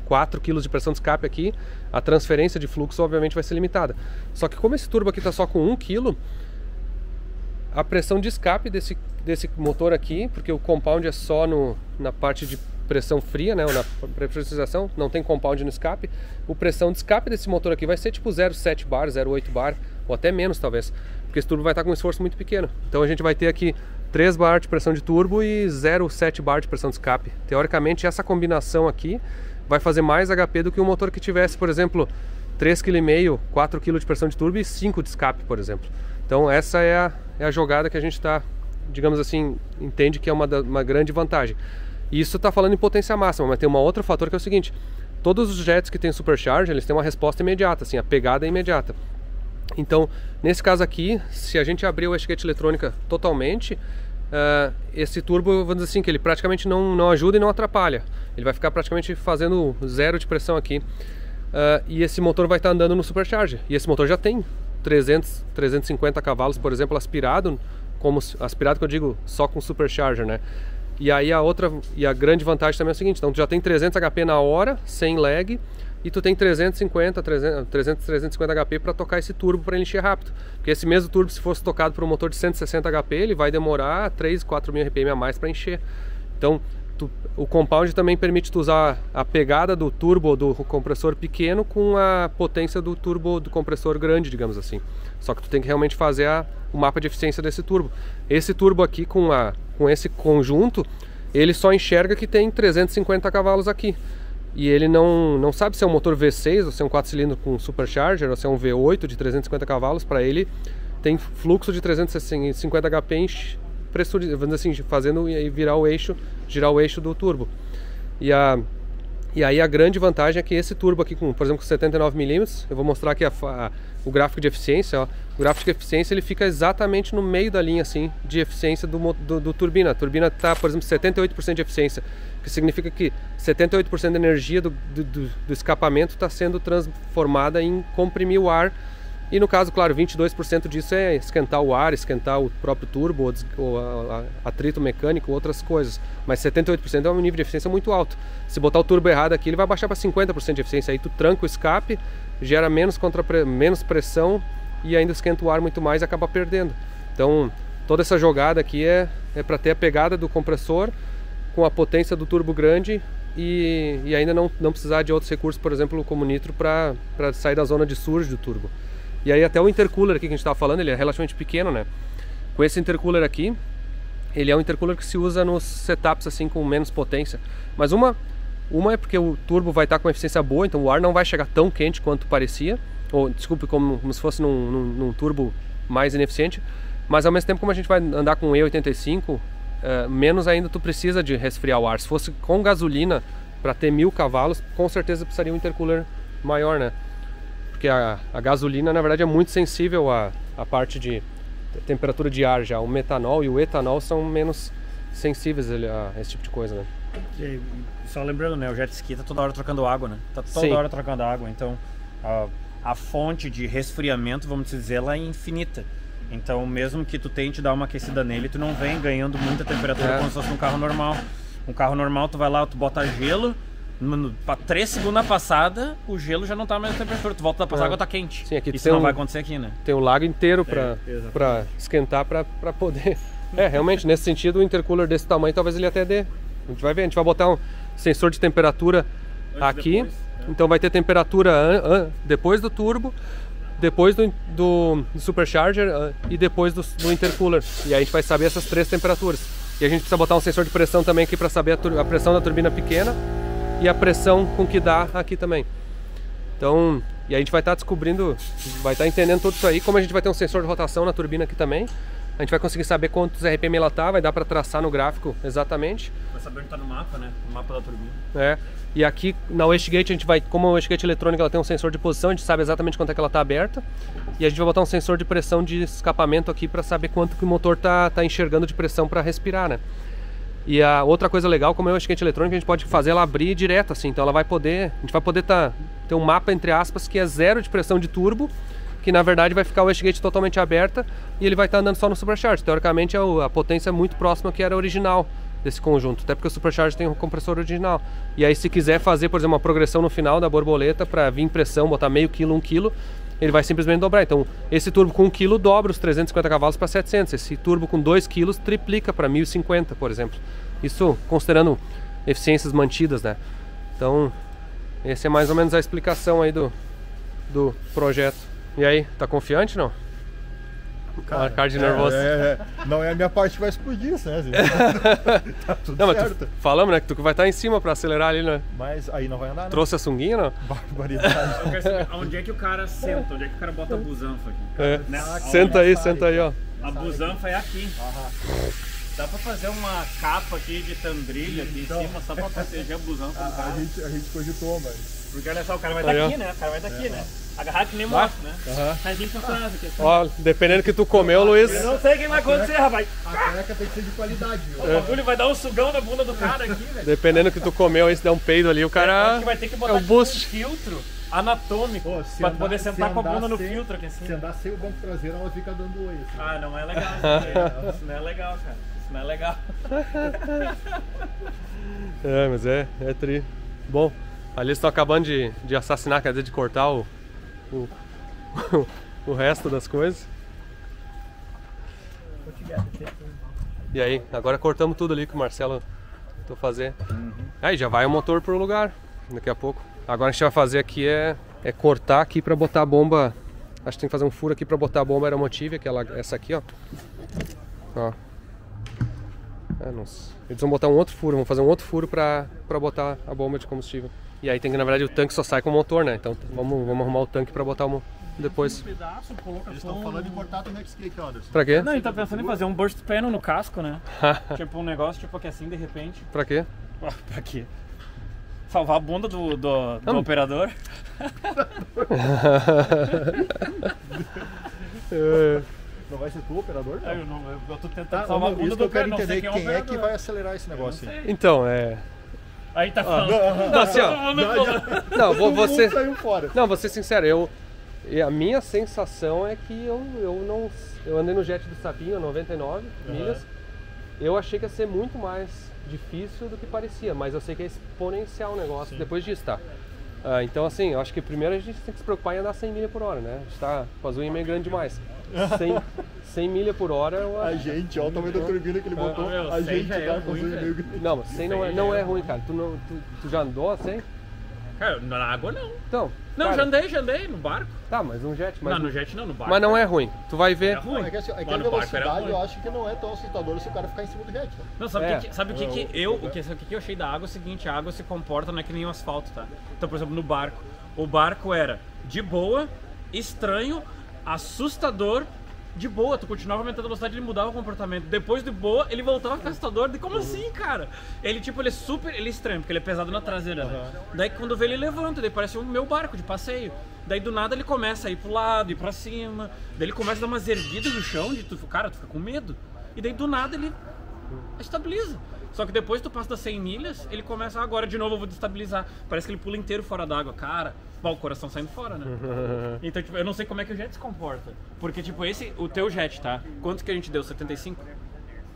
4 kg de pressão de escape aqui, a transferência de fluxo obviamente vai ser limitada. Só que como esse turbo aqui está só com 1 kg, A pressão de escape desse motor aqui, porque o compound é só na parte de pressão fria, né, ou na pressurização, não tem compound no escape. O pressão de escape desse motor aqui vai ser tipo 0,7 bar, 0,8 bar, ou até menos talvez, porque esse turbo vai estar com um esforço muito pequeno. Então a gente vai ter aqui 3 bar de pressão de turbo e 0,7 bar de pressão de escape. Teoricamente essa combinação aqui vai fazer mais HP do que um motor que tivesse, por exemplo, 3,5 kg, 4 kg de pressão de turbo e 5 de escape, por exemplo. Então essa é a jogada que a gente está, digamos assim, entende que é uma grande vantagem. E isso está falando em potência máxima, mas tem um outro fator que é o seguinte: todos os jets que tem supercharge, eles têm uma resposta imediata, assim, a pegada é imediata. Então, nesse caso aqui, se a gente abrir a etiqueta eletrônica totalmente, esse turbo, vamos dizer assim, que ele praticamente não ajuda e não atrapalha. Ele vai ficar praticamente fazendo zero de pressão aqui. E esse motor vai estar andando no supercharger. E esse motor já tem 350 cavalos, por exemplo, aspirado, aspirado que eu digo só com supercharger, né? E aí a grande vantagem também é o seguinte: então tu já tem 300 HP na hora, sem lag, e tu tem 350 HP para tocar esse turbo, para encher rápido. Porque esse mesmo turbo, se fosse tocado por um motor de 160 HP, ele vai demorar 3.000 a 4.000 RPM a mais para encher. Então o compound também permite tu usar a pegada do turbo ou do compressor pequeno com a potência do turbo do compressor grande, digamos assim. Só que tu tem que realmente fazer o mapa de eficiência desse turbo. Esse turbo aqui com esse conjunto, ele só enxerga que tem 350 cavalos aqui. E ele não sabe se é um motor V6 ou se é um 4-cilindro com supercharger ou se é um V8 de 350 cavalos. Para ele tem fluxo de 350 HP assim, fazendo e girar o eixo do turbo. E aí a grande vantagem é que esse turbo aqui, por exemplo, com 79 mm, eu vou mostrar aqui o gráfico de eficiência, ó. O gráfico de eficiência, ele fica exatamente no meio da linha assim de eficiência do turbina. A turbina está, por exemplo, 78% de eficiência, que significa que 78% da energia do escapamento está sendo transformada em comprimir o ar. E no caso, claro, 22% disso é esquentar o ar, esquentar o próprio turbo, ou atrito mecânico, outras coisas. Mas 78% é um nível de eficiência muito alto. Se botar o turbo errado aqui, ele vai baixar para 50% de eficiência. Aí tu tranca o escape, gera menos pressão e ainda esquenta o ar muito mais e acaba perdendo. Então toda essa jogada aqui é para ter a pegada do compressor com a potência do turbo grande e ainda não precisar de outros recursos, por exemplo, como nitro, para sair da zona de surge do turbo. E aí até o intercooler aqui que a gente estava falando, ele é relativamente pequeno, né? Com esse intercooler aqui, ele é um intercooler que se usa nos setups assim com menos potência. Mas uma é porque o turbo vai estar com uma eficiência boa, então o ar não vai chegar tão quente quanto parecia, ou desculpe, como se fosse num turbo mais ineficiente. Mas ao mesmo tempo, como a gente vai andar com um E85, menos ainda tu precisa de resfriar o ar. Se fosse com gasolina, para ter 1000 cavalos, com certeza precisaria um intercooler maior, né? Porque a gasolina, na verdade, é muito sensível à parte de temperatura de ar já. O metanol e o etanol são menos sensíveis a esse tipo de coisa, né? E só lembrando, né, o jet ski tá toda hora trocando água, né? Tá toda hora trocando água, então a fonte de resfriamento, vamos dizer, ela é infinita. Então, mesmo que tu tente dar uma aquecida nele, tu não vem ganhando muita temperatura como se fosse um carro normal. Um carro normal, tu vai lá, tu bota gelo, para 3 segundos na passada, o gelo já não tá mais na temperatura. Tu volta da passada, a água tá quente. Sim, aqui isso não vai acontecer aqui, né? Tem um lago inteiro para esquentar, para poder... realmente, nesse sentido, o intercooler desse tamanho, talvez ele até dê. A gente vai ver, a gente vai botar um sensor de temperatura aqui. Então vai ter temperatura depois do turbo, depois do supercharger e depois do intercooler. E aí a gente vai saber essas 3 temperaturas. E a gente precisa botar um sensor de pressão também aqui para saber a pressão da turbina pequena e a pressão com que dá aqui também. Então, e a gente vai estar descobrindo, vai estar entendendo tudo isso aí. Como a gente vai ter um sensor de rotação na turbina aqui também, a gente vai conseguir saber quantos RPM ela tá, vai dar para traçar no gráfico exatamente. Vai saber onde está no mapa, né? No mapa da turbina. É. E aqui na wastegate a gente vai, como a wastegate eletrônica ela tem um sensor de posição, a gente sabe exatamente quanto é que ela está aberta. E a gente vai botar um sensor de pressão de escapamento aqui para saber quanto que o motor tá enxergando de pressão para respirar, né? E a outra coisa legal, como é o wastegate eletrônico, a gente pode fazer ela abrir direto assim, então ela vai poder, a gente vai poder ter um mapa, entre aspas, que é zero de pressão de turbo, que na verdade vai ficar o wastegate totalmente aberta e ele vai estar andando só no supercharger. Teoricamente a potência é muito próxima que era original desse conjunto, até porque o supercharger tem um compressor original. E aí, se quiser fazer, por exemplo, uma progressão no final da borboleta para vir pressão, botar meio quilo, 1 kg, ele vai simplesmente dobrar. Então, esse turbo com 1 kg dobra os 350 cavalos para 700. Esse turbo com 2 kg triplica para 1050, por exemplo. Isso considerando eficiências mantidas, né? Então, essa é mais ou menos a explicação aí do projeto. E aí, tá confiante, não? Cara, cara de nervoso. Não é a minha parte que vai explodir, né? Tá tudo não, certo. Mas tu, falamos, né? Que tu vai estar em cima pra acelerar ali, né? Mas aí não vai andar, né? Trouxe a sunguinha, não? Barbaridade. Eu quero saber, onde é que o cara senta? Onde é que o cara bota a busanfa aqui? É. Né? Senta aí, ó. A busanfa é aqui. Aham. Dá pra fazer uma capa aqui de tandrilha aqui em cima, só pra proteger a busanfa do carro. A gente cogitou, mas... Porque olha só, o cara vai daqui, né? O cara vai daqui, né? Agarrado que nem morto, né? Mas isso não aqui. Ó, dependendo do que tu comeu, Luiz. Eu não sei o que vai acontecer, rapaz. A caneca tem que ser de qualidade, viu? O bagulho vai dar um sugão na bunda do cara aqui, velho. Dependendo do que tu comeu, aí se der um peido ali, o cara... Vai ter que botar um filtro anatômico pra poder sentar com a bunda no filtro aqui assim. Se andar sem o banco traseiro, ela fica dando oi. Ah, não é legal isso não é legal, cara. Isso não é legal. É, mas é tri. Bom, ali eles estão acabando de assassinar, quer dizer, de cortar o resto das coisas. E aí, agora cortamos tudo ali que o Marcelo tentou fazer. Aí já vai o motor pro lugar daqui a pouco. Agora a gente vai fazer aqui é cortar aqui pra botar a bomba. Acho que tem que fazer um furo aqui pra botar a bomba AeroMotiv, essa aqui, ó. Eles vão botar um outro furo, vão fazer um outro furo pra botar a bomba de combustível. E aí tem que, na verdade, o tanque só sai com o motor, né? Então vamos arrumar o tanque pra botar depois. Um pedaço, coloca. Eles estão falando de cortar também o skate, Anderson. Pra quê? Não, ele tá pensando em fazer um burst panel no casco, né? Tipo um negócio tipo que assim, de repente. Pra quê? Pra quê? Salvar a bunda do operador. Não vai ser tu o operador? Não? Eu tô tentando salvar a bunda do cara. Não sei quem é que vai acelerar esse negócio. Então, Aí tá falando. Não, assim, ó. Não, você. Não, vou ser sincero, a minha sensação é que eu andei no jet do Sapinho, 99 milhas. Eu achei que ia ser muito mais difícil do que parecia, mas eu sei que é exponencial o negócio. Sim. Depois disso, tá? Então, assim, eu acho que primeiro a gente tem que se preocupar em andar 100 milhas por hora, né? A gente tá com as unhas meio grande demais. 100 milhas por hora... A gente, olha o tamanho da turbina que ele botou. A gente tá com as unhas meio grande. Não, mas 100 não é ruim, cara. Tu já andou a 100? Cara, na água não. Então... Não, cara, já andei no barco. Tá, mas um jet... Mas não, no jet não, no barco. Mas não é ruim, tu vai ver... É ruim. É que assim, a velocidade eu acho que não é tão assustador se o cara ficar em cima do jet. Tá? Não, sabe o que eu achei da água? É o seguinte, a água se comporta não é que nem o asfalto, tá? Então, por exemplo, no barco. O barco era de boa, estranho, assustador... De boa, tu continuava aumentando a velocidade, ele mudava o comportamento. Depois de boa, ele voltava assustador. Como assim, cara? Ele tipo, ele é super, ele é estranho, porque ele é pesado na traseira, né? Daí quando vê ele levanta, daí parece o meu barco de passeio. Daí do nada ele começa a ir pro lado, ir pra cima. Daí ele começa a dar umas erguidas no chão, cara, tu fica com medo. E daí do nada ele estabiliza. Só que depois tu passa das 100 milhas, ele começa, agora de novo eu vou destabilizar. Parece que ele pula inteiro fora d'água, cara. O coração saindo fora, né? Então, tipo, eu não sei como é que o jet se comporta. Porque, tipo, o teu jet, tá? Quanto que a gente deu? 75?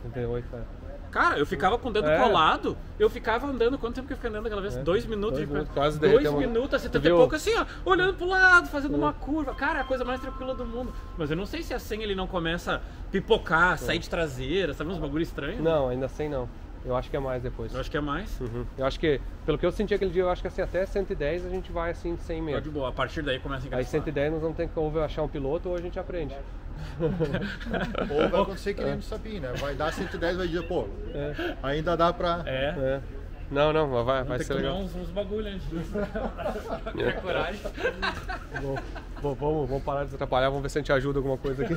78, cara. Cara, eu ficava com o dedo colado, eu ficava andando, quanto tempo que eu fiquei andando aquela vez? 2 minutos. 2 minutos, quase 2 minutos, assim, até pouco assim, ó, olhando pro lado, fazendo uma curva. Cara, é a coisa mais tranquila do mundo. Mas eu não sei se a 100 ele não começa a pipocar, sair de traseira, sabe? Uns bagulho estranho. Não, né? Ainda 100 não. Eu acho que é mais depois. Eu acho que é mais? Uhum. Eu acho que, pelo que eu senti aquele dia, eu acho que assim, até 110 a gente vai assim, sem medo. De boa, a partir daí começa a encaixar. Aí 110 nós vamos ter que ou achar um piloto ou a gente aprende. Ou vai acontecer que nem no Sapinho, né? Vai dar 110, vai dizer, pô, ainda dá pra... Não, mas vai ser legal. Uns bagulho antes disso. É coragem. Bom, vamos parar de atrapalhar, vamos ver se a gente ajuda alguma coisa aqui.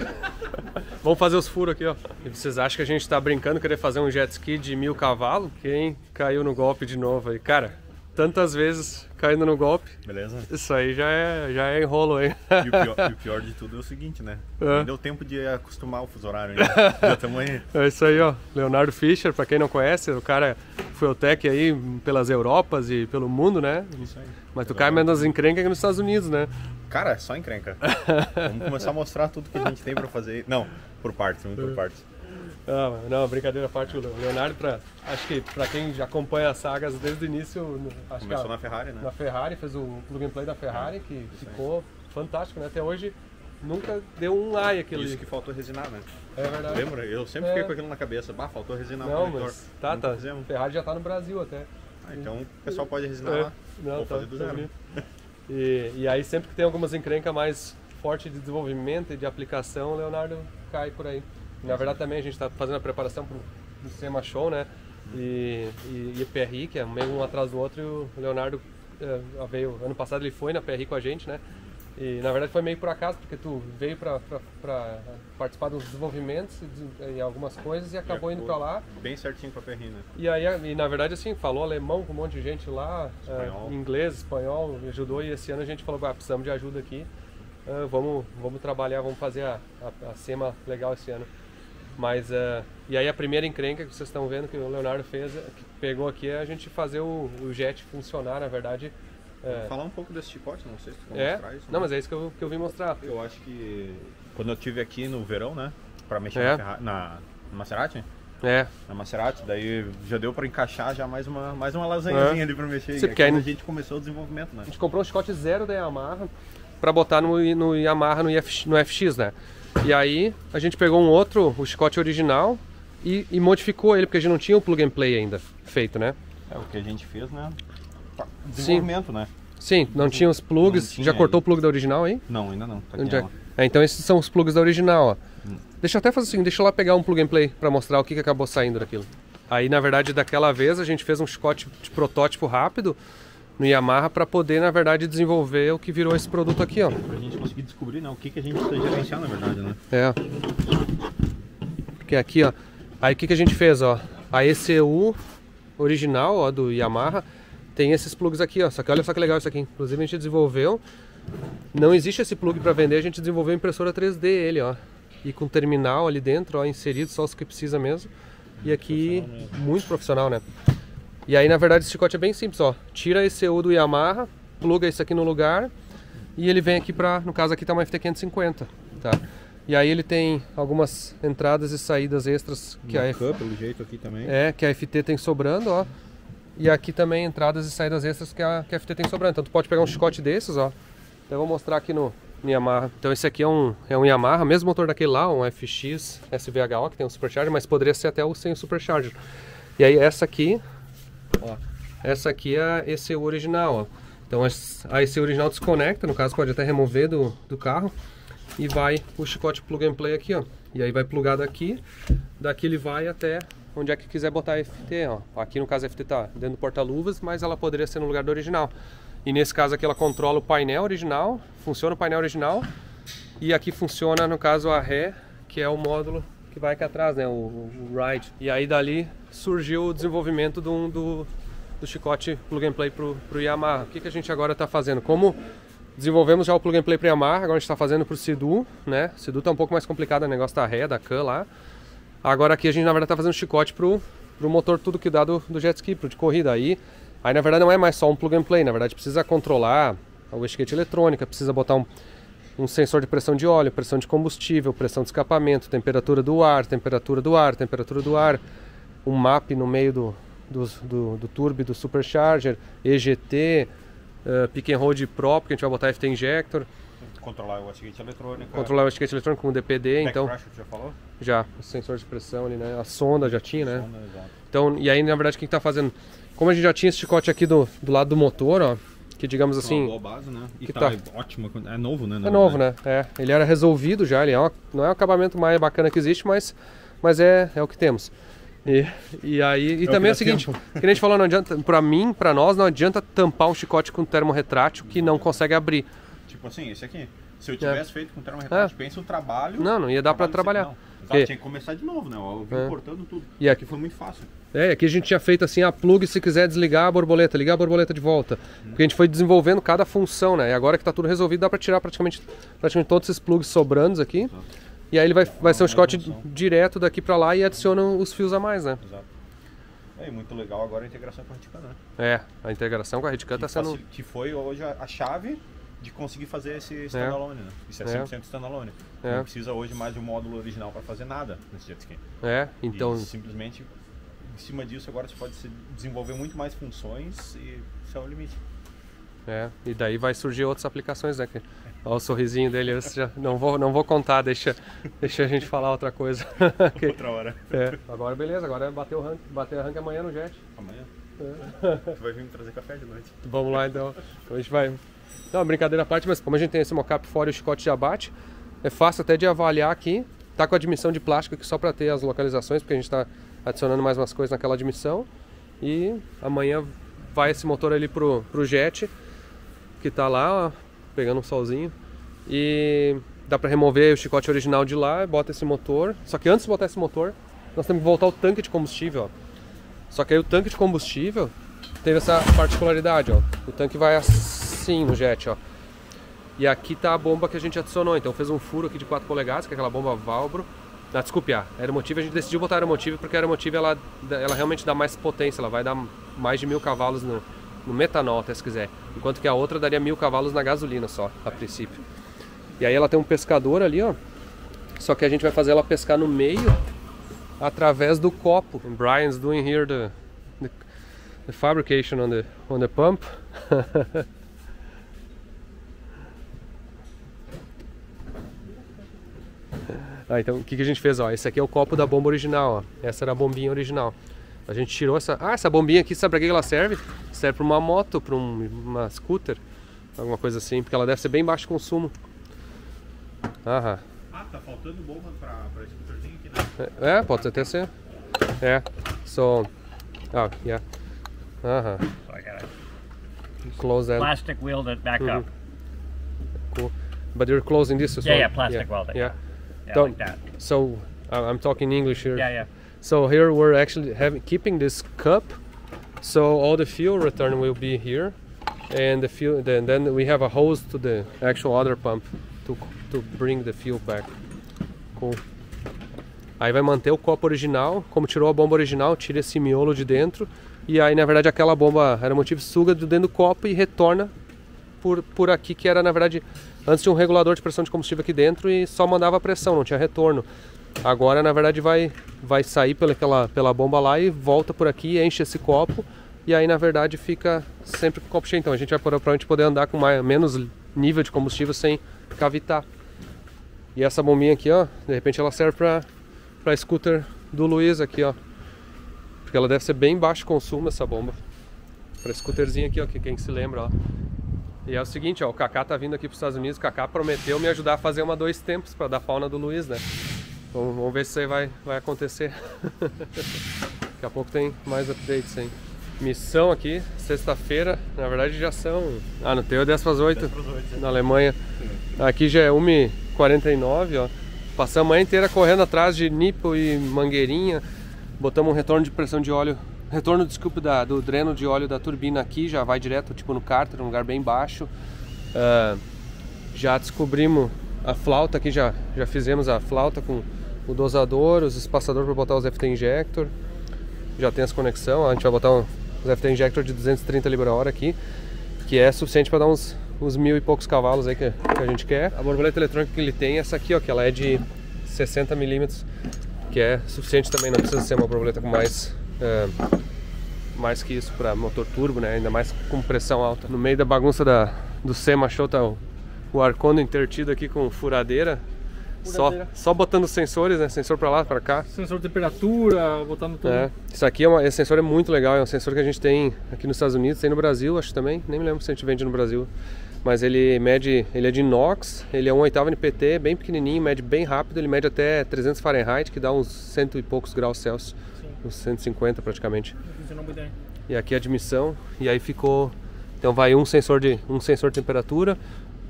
Vamos fazer os furos aqui, ó. E vocês acham que a gente tá brincando, querer fazer um jet ski de 1000 cavalos? Quem caiu no golpe de novo aí? Cara, tantas vezes caindo no golpe. Beleza. Isso aí já é enrolo, hein? E o pior de tudo é o seguinte, né? Não deu tempo de acostumar o fuso horário, né? Já tamo aí. É isso aí, ó. Leonardo Fischer, pra quem não conhece, o cara FuelTech aí pelas Europas e pelo mundo, né? Isso aí. Mas tu cai menos encrenca que nos Estados Unidos, né? Cara, só encrenca. Vamos começar a mostrar tudo que a gente tem pra fazer. Não, por partes, muito por partes. Não, brincadeira à parte, o Leonardo, acho que pra quem já acompanha as sagas desde o início... Começou na Ferrari, né? Na Ferrari, fez o plug and play da Ferrari, que ficou fantástico, né? Até hoje nunca deu um ai aquele... Isso que faltou resinar, né? É verdade. Lembra? Eu sempre fiquei com aquilo na cabeça. Bah, faltou resinar o monitor. Mas tá. Fizemos. Ferrari já tá no Brasil até. Ah, então o pessoal pode resinar lá. Não, vou fazer do zero. E aí sempre que tem algumas encrencas mais fortes de desenvolvimento e de aplicação, o Leonardo cai por aí. Na verdade também a gente está fazendo a preparação para o SEMA Show, né? E PRI, que é meio um atrás do outro, e o Leonardo veio, ano passado ele foi na PRI com a gente, né? E na verdade foi meio por acaso, porque tu veio para participar dos desenvolvimentos e algumas coisas e acabou indo para lá. Bem certinho para a PRI, né? E aí, na verdade assim, falou alemão com um monte de gente lá, inglês, espanhol, ajudou, e esse ano a gente falou, ah, precisamos de ajuda aqui, vamos trabalhar, vamos fazer a SEMA legal esse ano. Mas, e aí a primeira encrenca que vocês estão vendo que o Leonardo fez, que pegou aqui, é a gente fazer o jet funcionar, na verdade. Falar um pouco desse chicote, não sei se você vai mostrar isso. Não, mas é isso que eu vim mostrar. Eu acho que quando eu estive aqui no verão, né, para mexer na Maserati, daí já deu para encaixar já mais uma lasanhazinha ali para mexer. Sim, porque aí a gente começou o desenvolvimento, né? A gente comprou um chicote zero da Yamaha para botar no Yamaha, no FX, né? E aí a gente pegou o chicote original e modificou ele, porque a gente não tinha o plug and play ainda feito, né? É o que a gente fez, né? Desenvolvimento, né? Sim, não tinha os plugs. Tinha já cortou o plug da original aí? Não, ainda não. Tá aqui então esses são os plugs da original, ó. Deixa eu até fazer assim, deixa eu lá pegar um plug and play pra mostrar o que acabou saindo daquilo. Aí na verdade daquela vez a gente fez um chicote de protótipo rápido no Yamaha para poder, na verdade, desenvolver o que virou esse produto aqui, ó. Pra gente conseguir descobrir, né, o que a gente precisa gerenciar, na verdade, né? É. Porque aqui, ó, aí o que a gente fez, ó, a ECU original, ó, do Yamaha, tem esses plugs aqui, ó, só que olha só que legal isso aqui, inclusive a gente desenvolveu, não existe esse plug para vender, a gente desenvolveu impressora 3D ele, ó, e com terminal ali dentro, ó, inserido, só os que precisa mesmo, e aqui, muito profissional, né? E aí, na verdade, esse chicote é bem simples, ó. Tira a ECU do Yamaha, pluga isso aqui no lugar e ele vem aqui pra... No caso aqui tá uma FT550, tá? E aí ele tem algumas entradas e saídas extras que pelo jeito aqui também. É, que a FT tem sobrando, ó. E aqui também entradas e saídas extras que a FT tem sobrando. Então tu pode pegar um chicote desses, ó. Então eu vou mostrar aqui no Yamaha. Então esse aqui é um Yamaha, mesmo motor daquele lá, um FX SVHO, que tem um supercharger, mas poderia ser até o sem o supercharger. E aí essa aqui... Ó, essa aqui é a ECU original, ó. Então a ECU original desconecta, no caso pode até remover do carro. E vai o chicote plug and play aqui, ó. E aí vai plugar daqui ele vai até onde é que quiser botar a FT, ó. Aqui no caso a FT tá dentro do porta-luvas, mas ela poderia ser no lugar do original. E nesse caso aqui ela controla o painel original, funciona o painel original. E aqui funciona, no caso, a ré, que é o módulo que vai aqui atrás, né, o ride. E aí dali surgiu o desenvolvimento do chicote plug and play pro Yamaha. O que a gente agora está fazendo? Como desenvolvemos já o plug and play pro Yamaha, agora a gente está fazendo pro Sea-Doo, né? Sea-Doo tá um pouco mais complicado, o negócio da ré, da cam lá. Agora aqui a gente na verdade está fazendo chicote pro motor, tudo que dá do jet ski, pro de corrida. Aí na verdade não é mais só um plug and play, na verdade precisa controlar a wastegate eletrônica, precisa botar um sensor de pressão de óleo, pressão de combustível, pressão de escapamento, temperatura do ar, temperatura do ar, temperatura do ar, um MAP no meio do turbo, do supercharger, EGT, pick and hold prop, que a gente vai botar FT Injector. Controlar o wastegate eletrônico. Controlar o wastegate eletrônico com o DPD, então... Back pressure, já falou? Já, o sensor de pressão ali, né? A sonda já tinha, né? Sonda, exato. Então, e aí na verdade o que a gente tá fazendo? Como a gente já tinha esse chicote aqui do lado do motor, ó, que digamos assim... Uma boa base, né? E que tá ótimo, é novo, né? É novo, né? É, ele era resolvido já, ele não é o acabamento mais bacana que existe, mas é o que temos. E também é o seguinte, que a gente falou, não adianta, pra nós, não adianta tampar um chicote com termorretrátil que não consegue abrir. Tipo assim, esse aqui, se eu tivesse feito com termorretrátil, pensa o trabalho... Não ia dar pra trabalhar. Exato, tinha que começar de novo, né? Eu vim cortando tudo, e aqui foi muito fácil. Aqui a gente tinha feito assim, a plug, se quiser desligar a borboleta, ligar a borboleta de volta. Porque a gente foi desenvolvendo cada função, né? E agora que tá tudo resolvido, dá pra tirar praticamente todos esses plugs sobrando aqui. Exato. E aí ele vai ser um chicote direto daqui pra lá e adiciona os fios a mais, né? Exato. É muito legal agora a integração com a Redcam, né? A integração com a Redcam tá sendo... Que foi hoje a chave de conseguir fazer esse standalone, né? Isso é 100% standalone. Não precisa hoje mais de um módulo original para fazer nada nesse jet ski. Então... E simplesmente... Em cima disso, agora você pode desenvolver muito mais funções e isso é o limite. É, e daí vai surgir outras aplicações, né? Olha o sorrisinho dele, eu já não vou contar, deixa a gente falar outra coisa. Outra hora. É, agora beleza, agora é bater o ranking amanhã no Jet. Amanhã? É. Tu vai vir me trazer café de noite. Vamos lá então, então a gente vai... Não, brincadeira à parte, mas como a gente tem esse mocap fora e o chicote de abate, é fácil até de avaliar aqui. Tá com a admissão de plástico aqui só para ter as localizações, porque a gente tá adicionando mais umas coisas naquela admissão. E amanhã vai esse motor ali pro Jet, que tá lá, ó, pegando um solzinho. E dá para remover o chicote original de lá, bota esse motor. Só que antes de botar esse motor, nós temos que voltar o tanque de combustível, ó. Só que aí o tanque de combustível teve essa particularidade, ó. O tanque vai assim no Jet, ó. E aqui tá a bomba que a gente adicionou, então fez um furo aqui de 4 polegadas, que é aquela bomba válvula. Ah, desculpe, a AeroMotiv, a gente decidiu botar a AeroMotiv porque a AeroMotiv ela realmente dá mais potência, ela vai dar mais de 1000 cavalos no metanol, até se quiser. Enquanto que a outra daria 1000 cavalos na gasolina só, a princípio. E aí ela tem um pescador ali, ó. Só que a gente vai fazer ela pescar no meio através do copo. And Brian's doing here the fabrication on the pump. Ah, então o que a gente fez, ó, esse aqui é o copo da bomba original, ó. Essa era a bombinha original. A gente tirou essa... Ah, essa bombinha aqui, sabe pra que ela serve? Serve pra uma moto, pra uma scooter, alguma coisa assim, porque ela deve ser bem baixo consumo. Aham. Ah, tá faltando bomba pra scooterzinho aqui, né? É, pode até ser. É, só... Ah, yeah. Aham. Close that. Plastic wheel that back up. Cool. But you're closing this as well? Yeah, yeah, plastic wheel that back up. Yeah, like that. So I'm talking English here. Yeah, yeah. So here we're actually keeping this cup, so all the fuel return will be here, and the fuel. Then we have a hose to the actual other pump to bring the fuel back. Cool. Aí vai manter o copo original, como tirou a bomba original, tira esse miolo de dentro e aí na verdade aquela bomba AeroMotiv suga de dentro do copo e retorna por aqui, que era na verdade antes tinha um regulador de pressão de combustível aqui dentro e só mandava pressão, não tinha retorno. Agora na verdade vai sair pela bomba lá e volta por aqui, enche esse copo e aí na verdade fica sempre com o copo cheio. Então a gente vai provavelmente poder andar com menos nível de combustível sem cavitar. E essa bombinha aqui, ó, de repente ela serve pra scooter do Luiz aqui, ó, porque ela deve ser bem baixo consumo essa bomba. Pra scooterzinha aqui, ó, que quem se lembra, ó. E é o seguinte, ó, o Kaká tá vindo aqui para os Estados Unidos, o Kaká prometeu me ajudar a fazer uma 2 tempos para dar pau na do Luiz, né? Então, vamos ver se isso aí vai acontecer. Daqui a pouco tem mais updates, hein? Missão aqui, sexta-feira, na verdade já são... Ah, no teu é 10 para as 8, na Alemanha. Aqui já é 1h49, ó. Passamos a manhã inteira correndo atrás de nipo e mangueirinha. Botamos um retorno de pressão de óleo. Retorno, desculpa, do dreno de óleo da turbina aqui, já vai direto tipo no cárter, um lugar bem baixo. Já descobrimos a flauta aqui, já fizemos a flauta com o dosador, os espaçadores para botar os FT Injector. Já tem as conexões, a gente vai botar os FT Injector de 230 libra-hora aqui, que é suficiente para dar uns 1000 e poucos cavalos aí que a gente quer. A borboleta eletrônica que ele tem é essa aqui, ó, que ela é de 60 mm, que é suficiente também, não precisa ser uma borboleta com mais que isso para motor turbo, né? Ainda mais com pressão alta. No meio da bagunça do SEMA Show tá o Arcondo intertido aqui com furadeira. Só botando sensores, né? Sensor para lá, para cá. Sensor de temperatura, botando tudo. É. Isso aqui esse sensor é muito legal, é um sensor que a gente tem aqui nos Estados Unidos, tem no Brasil, acho também, nem me lembro se a gente vende no Brasil. Mas ele mede, ele é de inox, ele é 1/8 NPT, bem pequenininho, mede bem rápido, ele mede até 300 Fahrenheit, que dá uns 100 e poucos graus Celsius. Uns 150 praticamente. Funcionou muito bem. E aqui a admissão, e aí ficou, então vai um sensor de temperatura,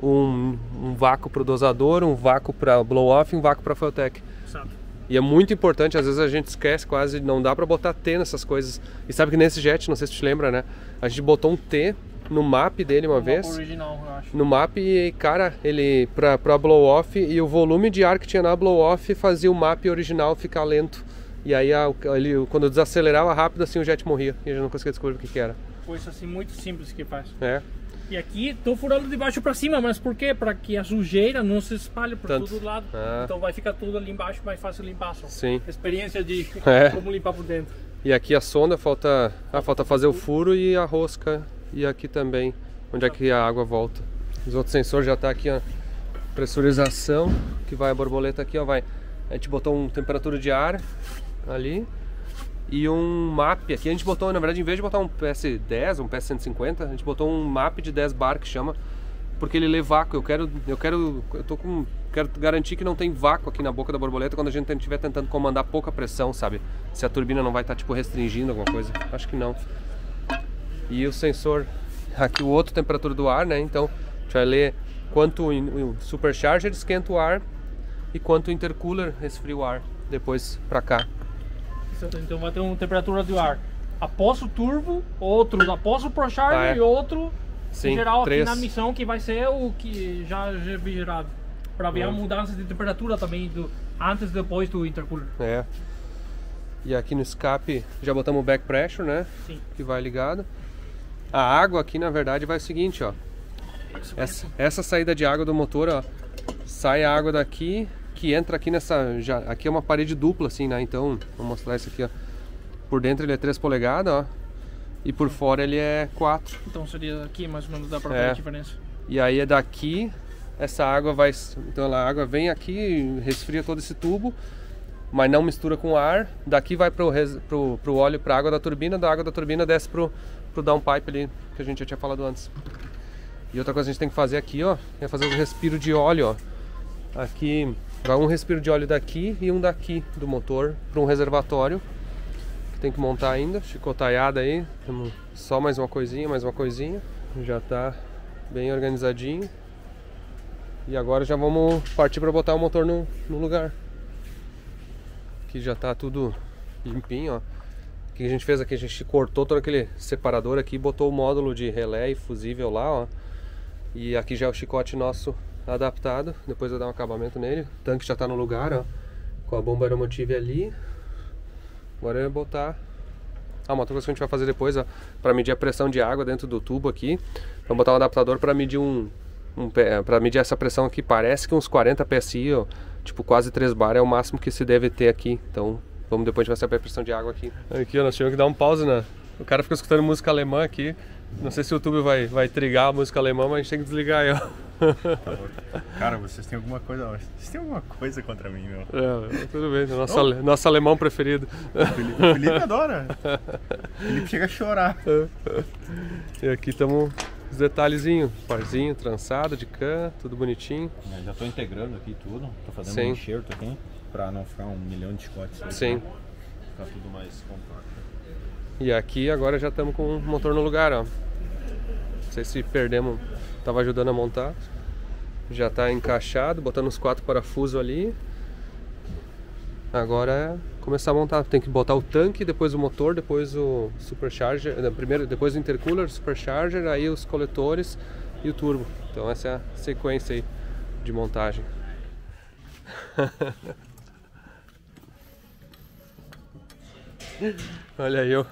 um vácuo para o dosador, um vácuo para blow off e um vácuo para FuelTech. Sabe. E é muito importante, às vezes a gente esquece, quase não dá para botar T nessas coisas. E sabe que nesse Jet, não sei se te lembra, né? A gente botou um T no map dele uma vez. Original, eu acho. No map e cara, ele para blow off e o volume de ar que tinha na blow off fazia o map original ficar lento. E aí, quando eu desacelerava rápido, assim o Jet morria e a gente não conseguia descobrir o que era. Foi isso assim, muito simples que faz. É. E aqui, tô furando de baixo para cima, mas por quê? Para que a sujeira não se espalhe por todo lado. Ah. Então vai ficar tudo ali embaixo, mais fácil limpar só. Sim. Experiência de como limpar por dentro. E aqui a sonda, falta fazer o furo e a rosca. E aqui também. onde é que a água volta. Os outros sensores já tá aqui, ó, pressurização, que vai a borboleta aqui, ó, vai. A gente botou um temperatura de ar ali e um map aqui. A gente botou, na verdade, em vez de botar um PS10, um PS150, a gente botou um map de 10 bar que chama, porque ele lê vácuo. Eu quero garantir que não tem vácuo aqui na boca da borboleta quando a gente estiver tentando comandar pouca pressão, sabe? Se a turbina não vai estar tipo restringindo alguma coisa, acho que não. E o sensor aqui, o outro, temperatura do ar, né? Então a gente vai ler quanto o supercharger esquenta o ar e quanto o intercooler resfria o ar depois pra cá. Então vai ter uma temperatura do ar após o turbo, outro após o procharger e outro em geral aqui na missão, que vai ser o que já virado. Para ver a mudança de temperatura também do antes e depois do intercooler. É. E aqui no escape já botamos o back pressure, né? Sim. Que vai ligado. A água aqui na verdade vai o seguinte, ó. Essa saída de água do motor, ó, sai a água daqui que entra aqui nessa, já aqui é uma parede dupla assim, né? Então, vou mostrar isso aqui, ó. Por dentro ele é 3 polegadas, ó. E por fora ele é 4. Então seria aqui mais ou menos da própria diferença. E aí é daqui essa água vai, então a água vem aqui, resfria todo esse tubo, mas não mistura com ar. Daqui vai pro óleo, para água da turbina, da água da turbina desce pro downpipe ali, que a gente já tinha falado antes. E outra coisa que a gente tem que fazer aqui, ó, é fazer o respiro de óleo, ó. Aqui vai um respiro de óleo daqui e um daqui do motor para um reservatório que tem que montar ainda, chicotaiada aí. Temos só mais uma coisinha, já tá bem organizadinho. E agora já vamos partir para botar o motor no lugar. Aqui já tá tudo limpinho, ó. O que a gente fez aqui? A gente cortou todo aquele separador aqui, botou o módulo de relé e fusível lá, ó. E aqui já é o chicote nosso adaptado. Depois eu dar um acabamento nele. O tanque já tá no lugar, ó. Com a bomba AeroMotiv ali. Agora eu vou botar... Ah, uma outra coisa que a gente vai fazer depois, ó, para medir a pressão de água dentro do tubo aqui. Vamos botar um adaptador para medir para medir essa pressão aqui, parece que uns 40 PSI, ó, tipo quase 3 bar é o máximo que se deve ter aqui. Então vamos, depois a gente vai saber a pressão de água aqui. Aqui, ó, nós tivemos que dar um pause, né? O cara ficou escutando música alemã aqui. Não sei se o YouTube vai trigar a música alemã, mas a gente tem que desligar aí, ó. Cara, vocês têm alguma coisa contra mim, meu? É, tudo bem, nosso alemão preferido. O Felipe adora. O Felipe chega a chorar. E aqui estamos... Os detalhezinhos, parzinho, trançado de cã, tudo bonitinho. Eu já estou integrando aqui tudo, estou fazendo um enxerto aqui para não ficar um milhão de chicotes. Sim. Ficar tudo mais compacto. E aqui agora já estamos com o motor no lugar, ó. Não sei se perdemos, estava ajudando a montar. Já está encaixado, botando os 4 parafusos ali. Agora é começar a montar. Tem que botar o tanque, depois o motor, depois o supercharger, primeiro, depois o intercooler, supercharger, aí os coletores e o turbo. Então essa é a sequência aí de montagem. Olha aí, ó.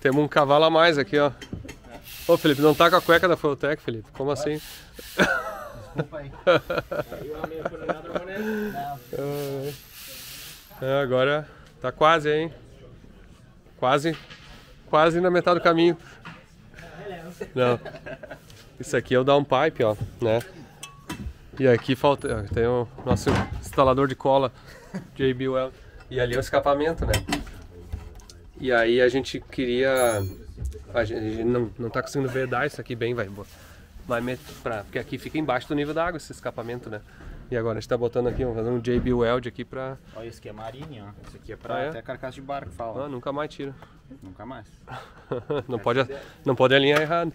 Temos um cavalo a mais aqui, ó. Ô Felipe, não tá com a cueca da FuelTech, Felipe? Como assim? Desculpa aí. Agora tá quase, hein? Quase na metade do caminho. Não. Isso aqui é o downpipe, ó, né? E aqui falta, tem o nosso instalador de cola, JB Weld. E ali é o escapamento, né? E aí a gente queria... A gente não tá conseguindo vedar isso aqui bem, porque aqui fica embaixo do nível da água esse escapamento, né? E agora a gente tá botando aqui, vamos fazer um JB Weld aqui pra... Olha, esse aqui é marinho, ó. Esse aqui é pra até carcaça de barco, fala. Ah, nunca mais tira. Nunca mais. não pode alinhar errado.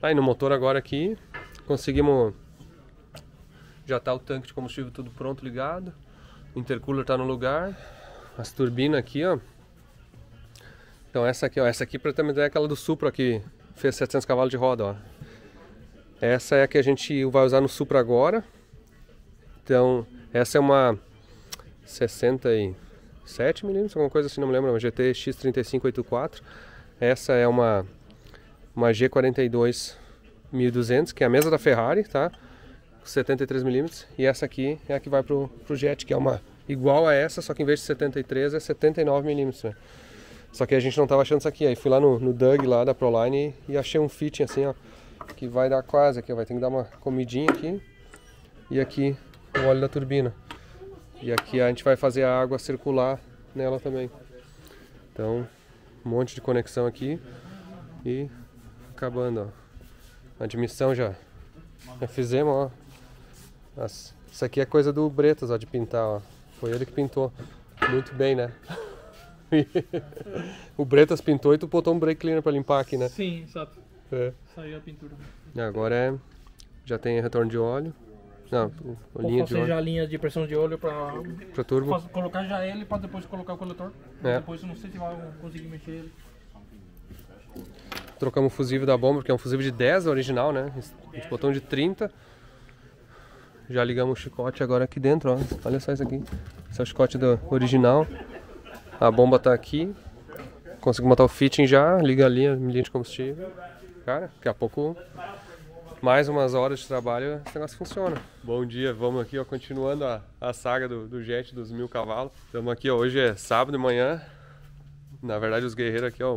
Tá, e no motor agora aqui, conseguimos... Já tá o tanque de combustível tudo pronto, ligado. O intercooler tá no lugar. As turbinas aqui, ó. Então essa aqui, ó. Essa aqui também é aquela do Supra que fez 700 cavalos de roda, ó. Essa é a que a gente vai usar no Supra agora. Então, essa é uma 67mm, alguma coisa assim, não me lembro, uma GT X3584. Essa é uma G42 1200, que é a mesma da Ferrari, tá? 73mm. E essa aqui é a que vai pro Jet, que é uma igual a essa, só que em vez de 73 é 79mm. Né? Só que a gente não tava achando isso aqui. Aí fui lá no Doug lá da Proline e achei um fitting assim, ó, que vai dar quase aqui, ó. Vai ter que dar uma comidinha aqui. E aqui o óleo da turbina. E aqui a gente vai fazer a água circular nela também. Então, um monte de conexão aqui. E acabando, ó. Admissão já fizemos, ó. Nossa, isso aqui é coisa do Bretas, ó, de pintar, ó. Foi ele que pintou. Muito bem, né? O Bretas pintou e tu botou um brake cleaner pra limpar aqui, né? Sim, exato. É. Saiu a pintura. Agora é... Já tem retorno de óleo. Não, linha de óleo. Ou seja, a linha de pressão de óleo pra turbo. Colocar já ele pra depois colocar o coletor. É. Depois não sei se vai conseguir mexer ele. Trocamos o fusível da bomba, porque é um fusível de 10 original, né? A gente botou um de 30. Já ligamos o chicote agora aqui dentro, ó. Olha só isso aqui. Esse é o chicote do original. A bomba tá aqui. Consegui botar o fitting já. Liga a linha de combustível. Cara, daqui a pouco... Mais umas horas de trabalho, esse negócio funciona. Bom dia, vamos aqui, ó, continuando a saga do jet dos 1000 cavalos. Estamos aqui, ó, hoje é sábado de manhã. Na verdade, os guerreiros aqui, ó,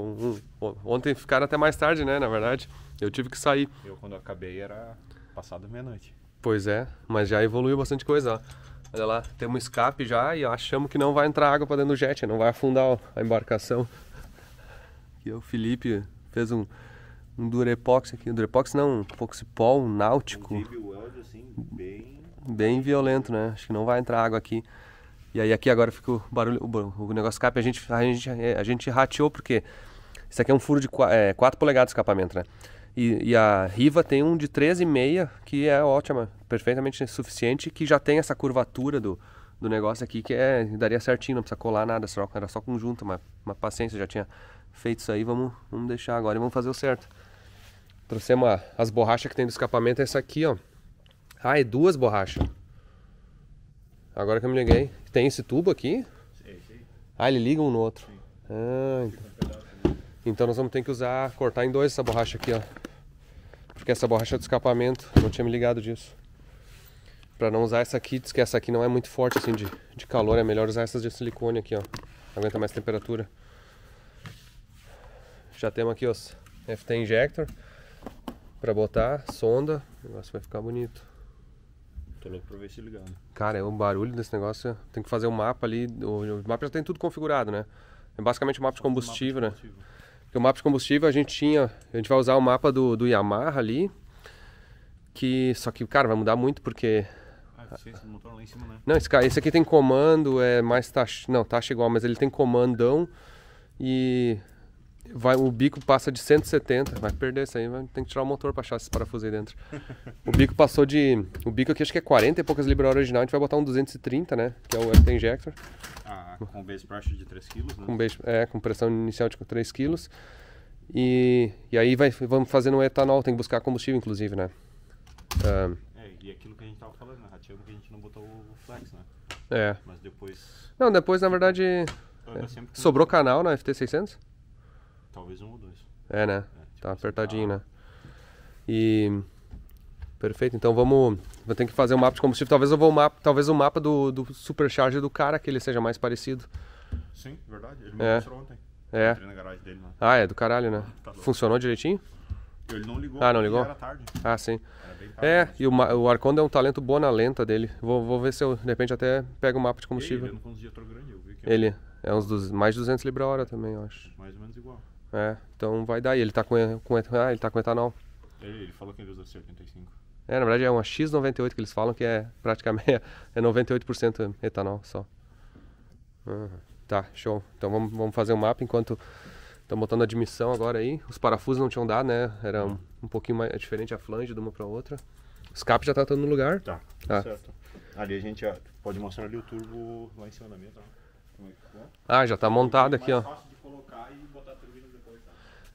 ontem ficaram até mais tarde, né, na verdade. Eu tive que sair. Eu, quando eu acabei, era passado meia-noite. Pois é, mas já evoluiu bastante coisa, ó. Olha lá, temos um escape já e achamos que não vai entrar água para dentro do jet, não vai afundar, ó, a embarcação. Aqui, ó, o Felipe fez um durepox aqui, durepox não, um foxipol, um náutico. JB Weld, assim, bem violento, né? Acho que não vai entrar água aqui. E aí aqui agora fica o barulho, o negócio escape, a gente rateou porque isso aqui é um furo de 4 polegadas de escapamento, né? E a Riva tem um de 13,5 que é ótima, perfeitamente suficiente, que já tem essa curvatura do negócio aqui, que é, daria certinho, não precisa colar nada, era só conjunto, uma paciência, já tinha feito isso aí, vamos deixar agora e vamos fazer o certo. Trouxemos as borrachas que tem do escapamento, é essa aqui, ó. Ah, é 2 borrachas. Agora que eu me liguei. Tem esse tubo aqui? Sim. Ah, ele liga um no outro. Sim. Ah, então nós vamos ter que usar, cortar em 2 essa borracha aqui, ó. Porque essa borracha é do escapamento, não tinha me ligado disso. Pra não usar essa aqui, diz que essa aqui não é muito forte assim de calor, é melhor usar essas de silicone aqui, ó. Aguenta mais temperatura. Já temos aqui os FT Injector pra botar, sonda, o negócio vai ficar bonito. Tô louco pra ver se ligado. Cara, é um barulho desse negócio, tem que fazer um mapa ali, o mapa já tem tudo configurado, né? É basicamente um mapa de combustível, né? Porque o mapa de combustível a gente vai usar o mapa do Yamaha ali, só que, cara, vai mudar muito porque... Esse motor lá em cima, né? Não, esse aqui tem comando, é mais taxa, não, taxa igual, mas ele tem comandão e... o bico passa de 170, vai perder isso aí, tem que tirar o motor para achar esses parafusos aí dentro. O bico aqui acho que é 40 e poucas libras original, a gente vai botar um 230, né? Que é o FT Injector. Ah, com base pressure de 3 kg, né? Com pressão inicial de 3 kg. E aí vamos fazendo um etanol, tem que buscar combustível inclusive, né? E aquilo que a gente tava falando, né? Rateamos que a gente não botou o flex, né? É. Mas depois... Não, depois na verdade... Sobrou canal na FT600? Talvez 1 ou 2. É, né? Tipo tá apertadinho, né? E... Perfeito, então vamos... Vou ter que fazer um mapa de combustível. Talvez o mapa do supercharger do cara, que ele seja mais parecido. Sim, verdade. Ele me mostrou ontem. Eu entrei na garagem dele, né? Ah, é do caralho, né? Tá Funcionou direitinho? Ele não ligou. Ah, não ligou? Era tarde. Ah, sim. Era bem tarde, e o Arconda é um talento bom na lenta dele. Vou ver se eu, de repente, até pego o mapa de combustível. Ele não dia grande, eu vi que ele... É mais de 200 libra-hora também, eu acho. Mais ou menos igual. É, então vai dar. E ele tá com etanol. Ele falou que ele usa 85. É, na verdade é uma X98 que eles falam que é praticamente 98% etanol só. Tá, show. Então vamos fazer um mapa enquanto estamos botando a admissão agora aí. Os parafusos não tinham dado, né? Era um pouquinho mais diferente a flange de uma pra outra. O escape já tá todo no lugar. Tá, certo. Ali a gente pode mostrar ali o turbo lá em cima da mesa, ó. Ah, já tá montado aqui, ó.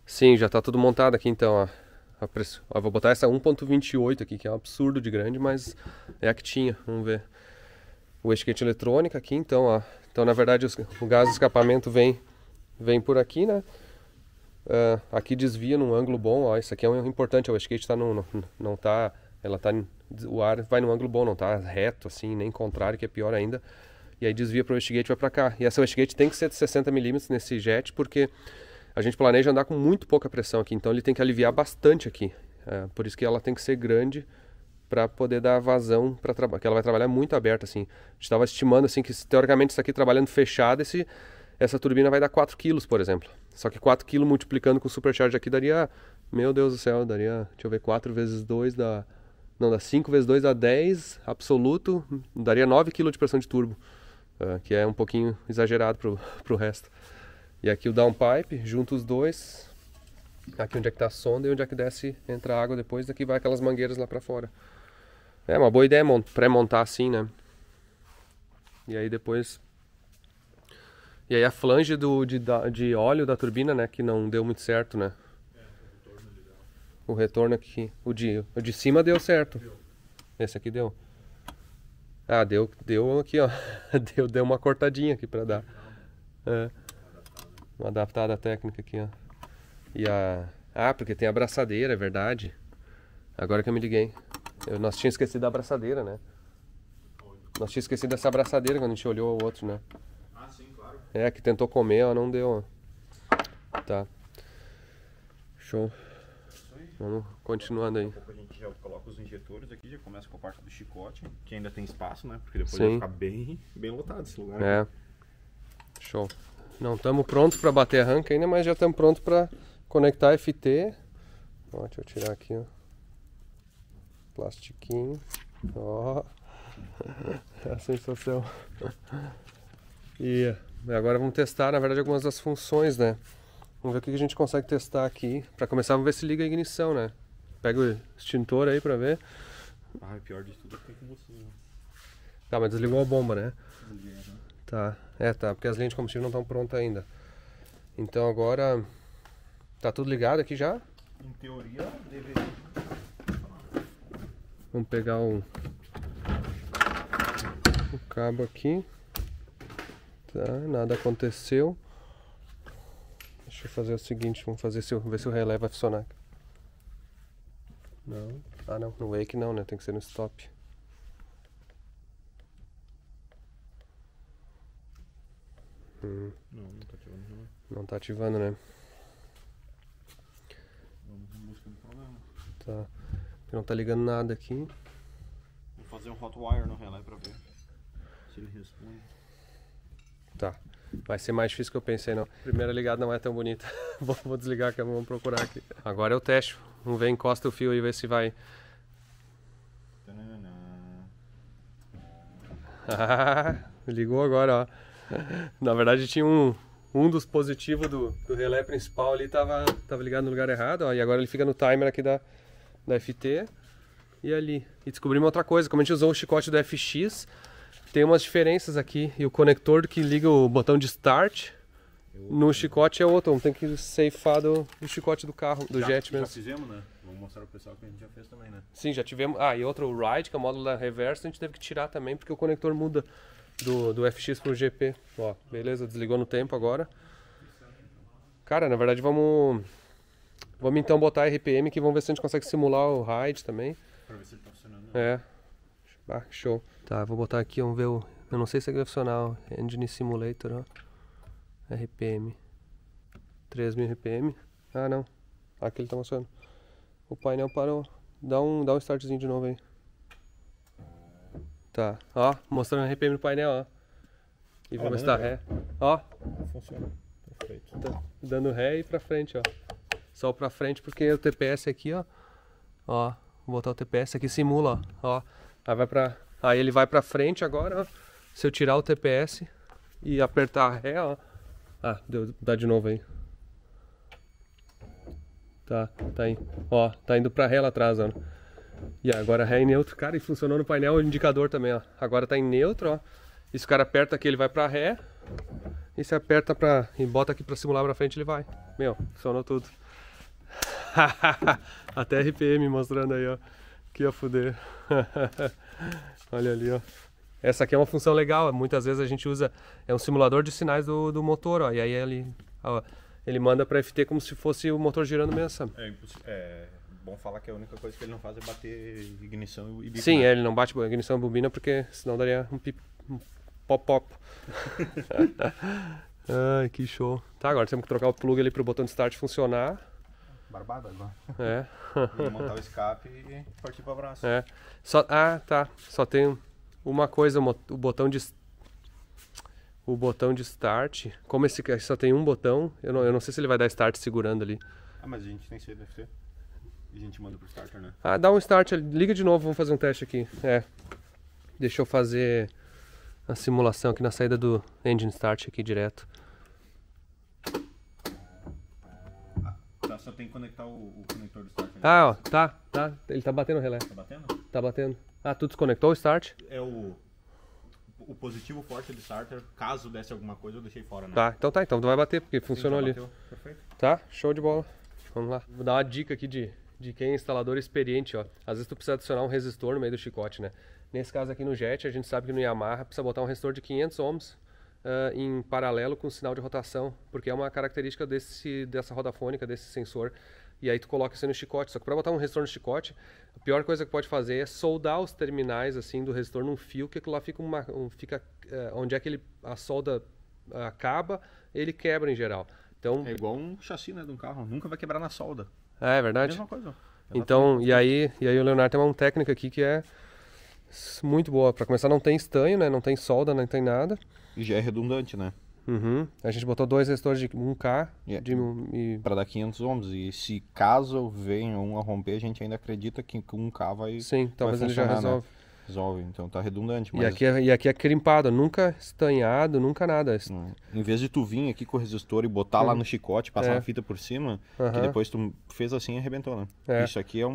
Sim, já tá tudo montado aqui então, ó. Eu vou botar essa 1.28 aqui, que é um absurdo de grande, mas é a que tinha, vamos ver. O etiquete eletrônica aqui então, ó. Então na verdade o gás do escapamento vem por aqui, né? Aqui desvia num ângulo bom, ó. Isso aqui é importante, o etiquete tá não tá... O ar vai num ângulo bom, não tá reto assim, nem contrário, que é pior ainda. e aí desvia para o wastegate e vai para cá. E essa wastegate tem que ser de 60mm nesse jet, porque a gente planeja andar com muito pouca pressão aqui, então ele tem que aliviar bastante aqui. É, por isso que ela tem que ser grande para poder dar vazão para trabalhar, que ela vai trabalhar muito aberta assim. A gente estava estimando assim que teoricamente isso aqui trabalhando fechado, essa turbina vai dar 4 kg, por exemplo. Só que 4 kg multiplicando com o supercharge aqui daria, meu Deus do céu, daria, deixa eu ver, 4 vezes 2 dá, não, dá 5 vezes 2 dá 10, absoluto, daria 9 kg de pressão de turbo, que é um pouquinho exagerado para o resto. E aqui o downpipe, junto os dois, aqui onde é que está a sonda e onde é que desce, entra a água depois, daqui vai aquelas mangueiras lá para fora. É uma boa ideia pré-montar assim, né? E aí depois... E aí a flange de óleo da turbina, né, que não deu muito certo, né? É, o retorno aqui, o de cima deu certo. Esse aqui deu. Ah, deu aqui, ó. Deu uma cortadinha aqui para dar. É. Uma adaptada técnica aqui, ó. E a... Ah, porque tem a abraçadeira, é verdade. Agora que eu me liguei. Nós tínhamos esquecido da abraçadeira, né? Nós tínhamos esquecido dessa abraçadeira quando a gente olhou o outro, né? Ah, sim, claro. É, que tentou comer, ó, não deu, ó. Tá. Show. Vamos continuando aí. Daqui a pouco a gente já coloca os injetores aqui, já começa com a parte do chicote, que ainda tem espaço, né? Porque depois vai ficar bem lotado esse lugar. É. Aqui. Show. Não estamos prontos para bater arranque ainda, mas já estamos prontos para conectar a FT. Ó, deixa eu tirar aqui, ó. Plastiquinho, ó, é a sensação. E agora vamos testar, na verdade, algumas das funções, né? Vamos ver o que a gente consegue testar aqui. Para começar, vamos ver se liga a ignição, né? Pega o extintor aí para ver. Ah, pior de tudo é que tem combustível. Tá, mas desligou a bomba, né? Desliguei, né? Tá, tá, porque as linhas de combustível não estão prontas ainda. Então agora, tá tudo ligado aqui já? Em teoria, deveria. Vamos pegar o cabo aqui, tá, nada aconteceu. Deixa eu fazer o seguinte, vamos fazer ver se o relé vai funcionar. Não, ah não, no wake não, né, tem que ser no stop. Não tá ativando, né? Não tá ativando, né? Vamos buscando problema. Tá. Não tá ligando nada aqui. Vou fazer um hot wire no relé pra ver se ele responde. Tá, vai ser mais difícil que eu pensei, não. Primeira ligada não é tão bonita. Vou desligar a câmera, vamos procurar aqui. Agora eu testo, vamos ver, encosta o fio e ver se vai. Ligou agora, ó. Na verdade tinha um dos positivos do relé principal ali, tava ligado no lugar errado, ó. E agora ele fica no timer aqui da FT e ali. E descobrimos outra coisa, como a gente usou o chicote do FX, tem umas diferenças aqui, e o conector que liga o botão de start no chicote é outro, tem que ceifar do chicote do carro, do jet mesmo. Já fizemos, né? Vamos mostrar pro pessoal que a gente já fez também, né? Sim, já tivemos. Ah, e outro, o ride, que é o módulo da reversa, a gente teve que tirar também, porque o conector muda do FX pro GP. Ó, beleza, desligou no tempo agora. Cara, na verdade Vamos então botar a RPM que vamos ver se a gente consegue simular o ride também. Pra ver se ele tá funcionando. É. Ah, show. Tá, vou botar aqui, vamos ver o... Eu não sei se é que vai funcionar o Engine Simulator, ó. RPM. 3000 RPM. Ah, não. Aqui ele tá funcionando. O painel parou. Dá um startzinho de novo aí. Tá, ó. Mostrando a RPM no painel, ó. E vamos dar ré. Ó. Funciona. Perfeito. Tá dando ré e pra frente, ó. Só pra frente, porque o TPS aqui, ó. Ó, vou botar o TPS aqui, simula, ó. Aí vai pra... Aí ele vai pra frente agora, ó. Se eu tirar o TPS e apertar a ré, ó. Ah, dá de novo aí. Tá aí. Ó, tá indo pra ré lá atrás, ó. E agora ré em neutro. Cara, e funcionou no painel o indicador também, ó. Agora tá em neutro, ó. E se o cara aperta aqui, ele vai pra ré. E se aperta pra... E bota aqui pra simular pra frente, ele vai. Meu, funcionou tudo. Até RPM mostrando aí, ó. Que ia fuder. Olha ali, ó. Essa aqui é uma função legal. Muitas vezes a gente usa... É um simulador de sinais do motor, ó. E aí ele manda pra FT como se fosse o motor girando mesmo, sabe? É bom falar que a única coisa que ele não faz é bater ignição e bobina. Sim, ele não bate ignição e bobina porque senão daria um pop. Ai, que show. Tá, agora temos que trocar o plug ali pro botão de start funcionar. Barbada agora. É. E montar o escape e partir pro abraço. É. Só, ah, tá. Só tem uma coisa, o botão de... O botão de start, como esse aqui só tem um botão, eu não sei se ele vai dar start segurando ali. Ah, mas a gente tem CD FT. A gente manda pro starter, né? Ah, dá um start, liga de novo, vamos fazer um teste aqui. É. Deixa eu fazer a simulação aqui na saída do engine start aqui direto. Tá, só tem que conectar o conector do starter. Né? Ah, ó, tá. Ele tá batendo o relé. Tá batendo? Tá batendo. Ah, tu desconectou o start? É o positivo forte do starter, caso desse alguma coisa eu deixei fora, né? Tá, então tu vai bater, porque funcionou ali. Perfeito. Tá, show de bola. Vamos lá. Vou dar uma dica aqui de quem é instalador experiente, ó. Às vezes tu precisa adicionar um resistor no meio do chicote, né? Nesse caso aqui no Jet, a gente sabe que no Yamaha precisa botar um resistor de 500 ohms em paralelo com o sinal de rotação, porque é uma característica dessa roda fônica, desse sensor. E aí tu coloca isso no chicote, só que para botar um resistor no chicote, a pior coisa que pode fazer é soldar os terminais assim do resistor num fio, que aquilo lá fica onde é que a solda acaba, ele quebra em geral. Então é igual um chassi, né, de um carro, nunca vai quebrar na solda. É verdade? Mesma coisa. Então, e aí o Leonardo tem uma técnica aqui que é muito boa. Para começar, não tem estanho, né, não tem solda, não tem nada. E já é redundante, né? Uhum. A gente botou dois resistores de 1K para dar 500 ohms. E se caso venha um a romper, a gente ainda acredita que 1K vai. Sim, talvez ele já resolve. Né? Resolve, então tá redundante. Mas... E aqui é crimpado, nunca estanhado, nunca nada. Em vez de tu vir aqui com o resistor e botar lá no chicote, passar uma fita por cima, que depois tu fez assim e arrebentou, né? É. Isso aqui é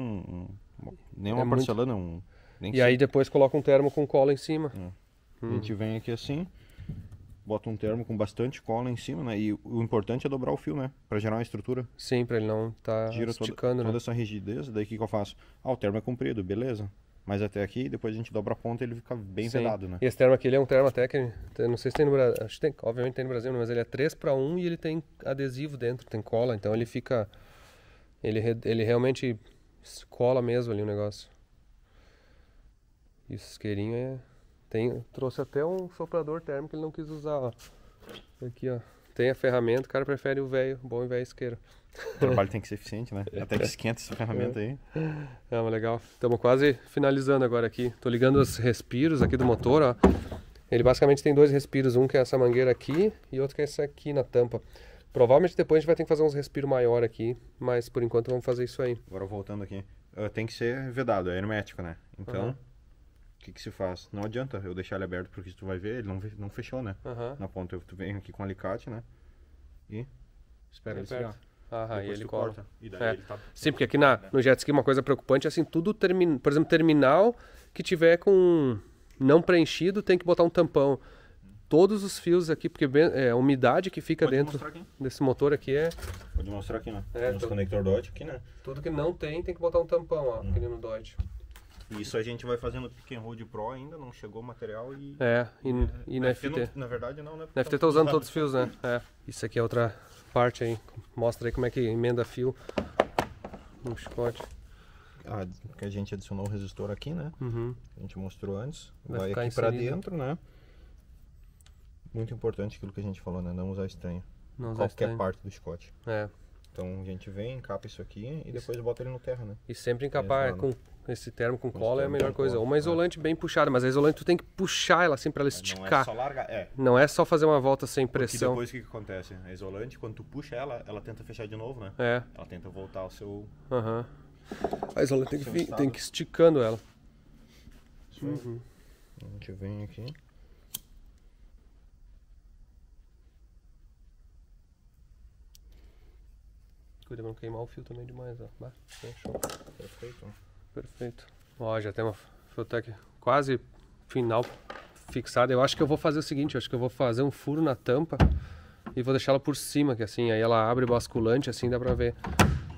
nem uma porcelana, muito... E aí depois coloca um termo com cola em cima. É. A gente vem aqui assim. Bota um termo com bastante cola em cima, né? E o importante é dobrar o fio, né? Pra gerar uma estrutura. Sim, pra ele não tá esticando, né? Toda essa rigidez, daí o que eu faço? Ah, o termo é comprido, beleza. Mas até aqui, depois a gente dobra a ponta e ele fica bem vedado, né? E esse termo aqui, ele é um termo até que... Não sei se tem no Brasil, acho que tem, obviamente tem no Brasil, mas ele é 3:1 e ele tem adesivo dentro, tem cola. Então ele fica... Ele realmente cola mesmo ali o negócio. E o isqueirinho é... Trouxe até um soprador térmico que ele não quis usar, ó. Aqui, ó. Tem a ferramenta, o cara prefere o velho, bom e velho isqueiro. O trabalho tem que ser eficiente, né? Até que esquenta essa ferramenta aí. É, mas legal. Estamos quase finalizando agora aqui. Tô ligando os respiros aqui do motor, ó. Ele basicamente tem dois respiros, um que é essa mangueira aqui e outro que é essa aqui na tampa. Provavelmente depois a gente vai ter que fazer uns respiros maior aqui, mas por enquanto vamos fazer isso aí. Agora voltando aqui. Tem que ser vedado, é hermético, né? Então... O que se faz? Não adianta eu deixar ele aberto, porque se tu vai ver, ele não fechou, né? Na ponta, tu vem aqui com um alicate, né? E espera ele esfriar. Aham, e ele corta. E daí ele tá... Sim, porque aqui no jet ski uma coisa preocupante é assim, tudo termina, por exemplo, terminal que tiver com não preenchido tem que botar um tampão. Todos os fios aqui, porque a umidade que fica dentro desse motor aqui é... Pode mostrar aqui, né? É, nos conector Dodge aqui, né? Tudo que não tem que botar um tampão, ó, aquele no Dodge. Isso a gente vai fazendo pick and roll pro ainda, não chegou o material e... e na FT... na verdade não, né? Na FT tá usando todos os fios, né? É. Isso aqui é outra parte aí, mostra aí como é que emenda fio no chicote. A gente adicionou o resistor aqui, né? A gente mostrou antes, vai aqui pra dentro, né? Muito importante aquilo que a gente falou, né? Não usar estanho. Não usar estanho. Qualquer parte do chicote. É. Então a gente vem, encapa isso aqui e depois bota ele no terra, né? E sempre encapar com esse termo com cola é a melhor coisa. Uma isolante bem puxada, mas a isolante tu tem que puxar ela assim pra ela esticar. Não é só largar, Não é só fazer uma volta sem pressão. Porque depois o que acontece? A isolante, quando tu puxa ela, ela tenta fechar de novo, né? É. Ela tenta voltar ao seu... A isolante tem que ir esticando ela. A gente vem aqui. Cuida pra não queimar o fio também demais, ó. Show. Perfeito. Perfeito. Ó, já tem uma FuelTech quase final fixada. Eu acho que eu vou fazer o seguinte, eu acho que eu vou fazer um furo na tampa e vou deixar ela por cima, que assim, aí ela abre basculante, assim dá pra ver.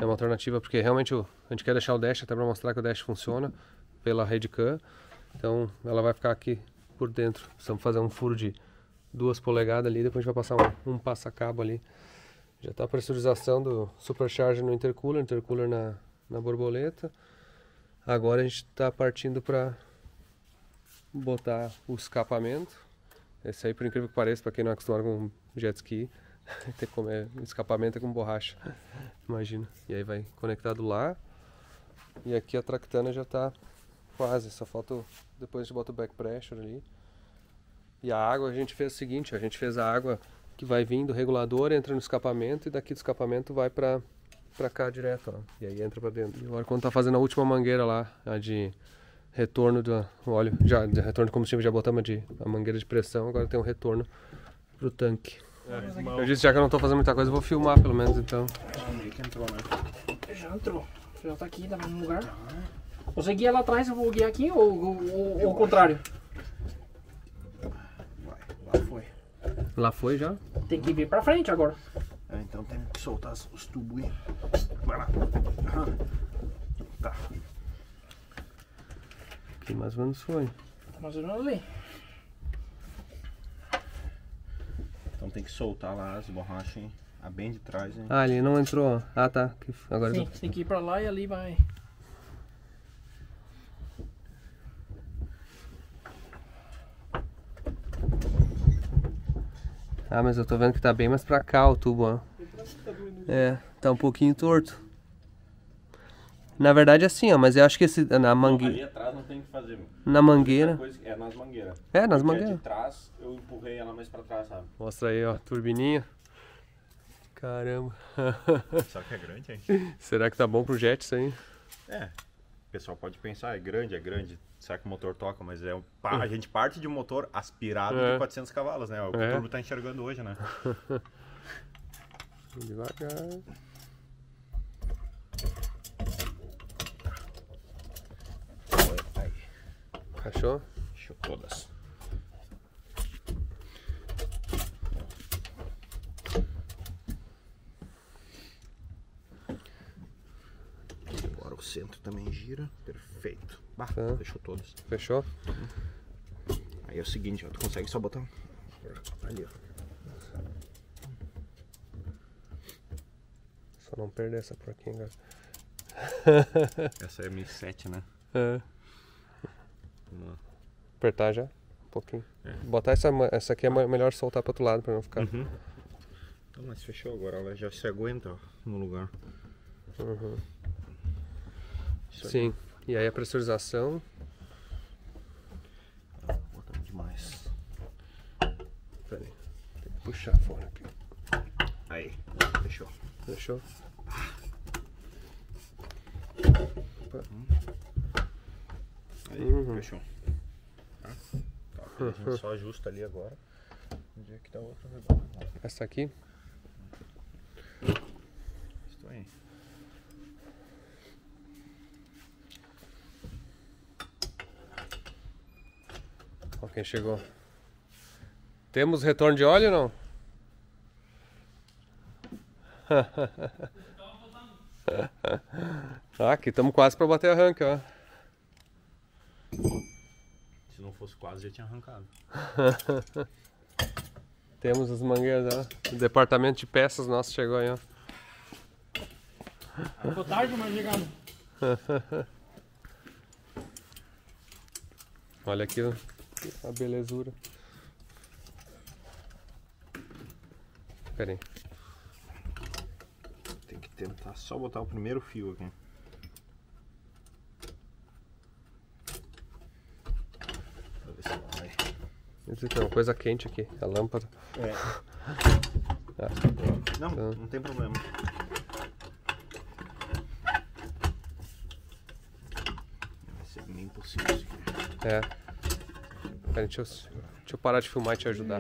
É uma alternativa, porque realmente a gente quer deixar o dash até pra mostrar que o dash funciona pela Redcam. Então ela vai ficar aqui por dentro. Precisamos fazer um furo de 2 polegadas ali, depois a gente vai passar um passacabo ali. Já está a pressurização do supercharger no intercooler, intercooler na borboleta. Agora a gente está partindo para botar o escapamento. Esse aí, por incrível que pareça, para quem não é acostumado com jet ski, tem como é, o escapamento é com borracha, imagina. E aí vai conectado lá. E aqui a tractana já está quase, só falta, depois a gente bota o back pressure ali. E a água a gente fez o seguinte, a gente fez a água que vai vir do regulador, entra no escapamento e daqui do escapamento vai para cá direto, ó. E aí entra para dentro. E agora quando tá fazendo a última mangueira lá, a de retorno do óleo, já de retorno de combustível, já botamos a mangueira de pressão, agora tem um retorno pro tanque. Eu disse já que eu não tô fazendo muita coisa, eu vou filmar pelo menos então. Já entrou, já tá aqui, tá no mesmo lugar. Você guia lá atrás, eu vou guiar aqui ou o contrário? Lá foi. Lá foi já? Tem que vir pra frente agora. É, então tem que soltar os tubos aí. Vai lá. Tá. Aqui mais ou menos foi. Mais ou menos ali. Então tem que soltar lá as borrachas, hein? A bem de trás, hein? Ah, ele não entrou. Ah, tá. Agora sim, tem que ir pra lá e ali vai. Ah, mas eu tô vendo que tá bem mais pra cá o tubo, ó. É, tá um pouquinho torto. Na verdade é assim, ó, mas eu acho que esse, na mangueira... Ali atrás não tem o que fazer. Na mangueira? É, nas mangueiras. É, nas mangueiras. De trás, eu empurrei ela mais pra trás, sabe? Mostra aí, ó, turbininha. Caramba. Só que é grande, hein? Será que tá bom pro jet isso aí? É. O pessoal pode pensar, é grande, é grande. Será que o motor toca? Mas é, a gente parte de um motor aspirado de 400 cavalos, né? O que o turbo tá enxergando hoje, né? Devagar. Aí. Achou? Achou todas. Agora o centro também gira. Perfeito. Bah, tá. Fechou todos. Fechou? Aí é o seguinte, ó, tu consegue só botar ali, ó. Só não perder essa por aqui, cara. Essa é 1007, né? É. Não. Apertar já? Um pouquinho. É. Botar essa aqui é melhor soltar pro outro lado pra não ficar. Uhum. Então, mas fechou agora, ela já se aguenta, ó, no lugar. Uhum. Sim. E aí a pressurização. Ah, botando demais. Pera aí. Tem que puxar fora aqui. Aí, fechou. Fechou? Opa. Aí, uhum. Fechou. Tá, a gente só ajusta ali agora. Onde é que tá a outra? Essa aqui? Estou aí. Ó, quem chegou. Temos retorno de óleo ou não? Ah, aqui estamos quase para bater arranque, ó. Se não fosse quase, já tinha arrancado. Temos as mangueiras, ó. O departamento de peças nosso chegou aí, ó. Boa tarde, mas ligado. Olha aqui, ó. A belezura. Pera aí. Tem que tentar só botar o primeiro fio aqui. Pra ver se vai. Isso aqui é uma coisa quente aqui, a lâmpada. É. Ah. Não, não tem problema. Vai ser nem possível isso aqui. É. Pera, deixa eu parar de filmar e te ajudar.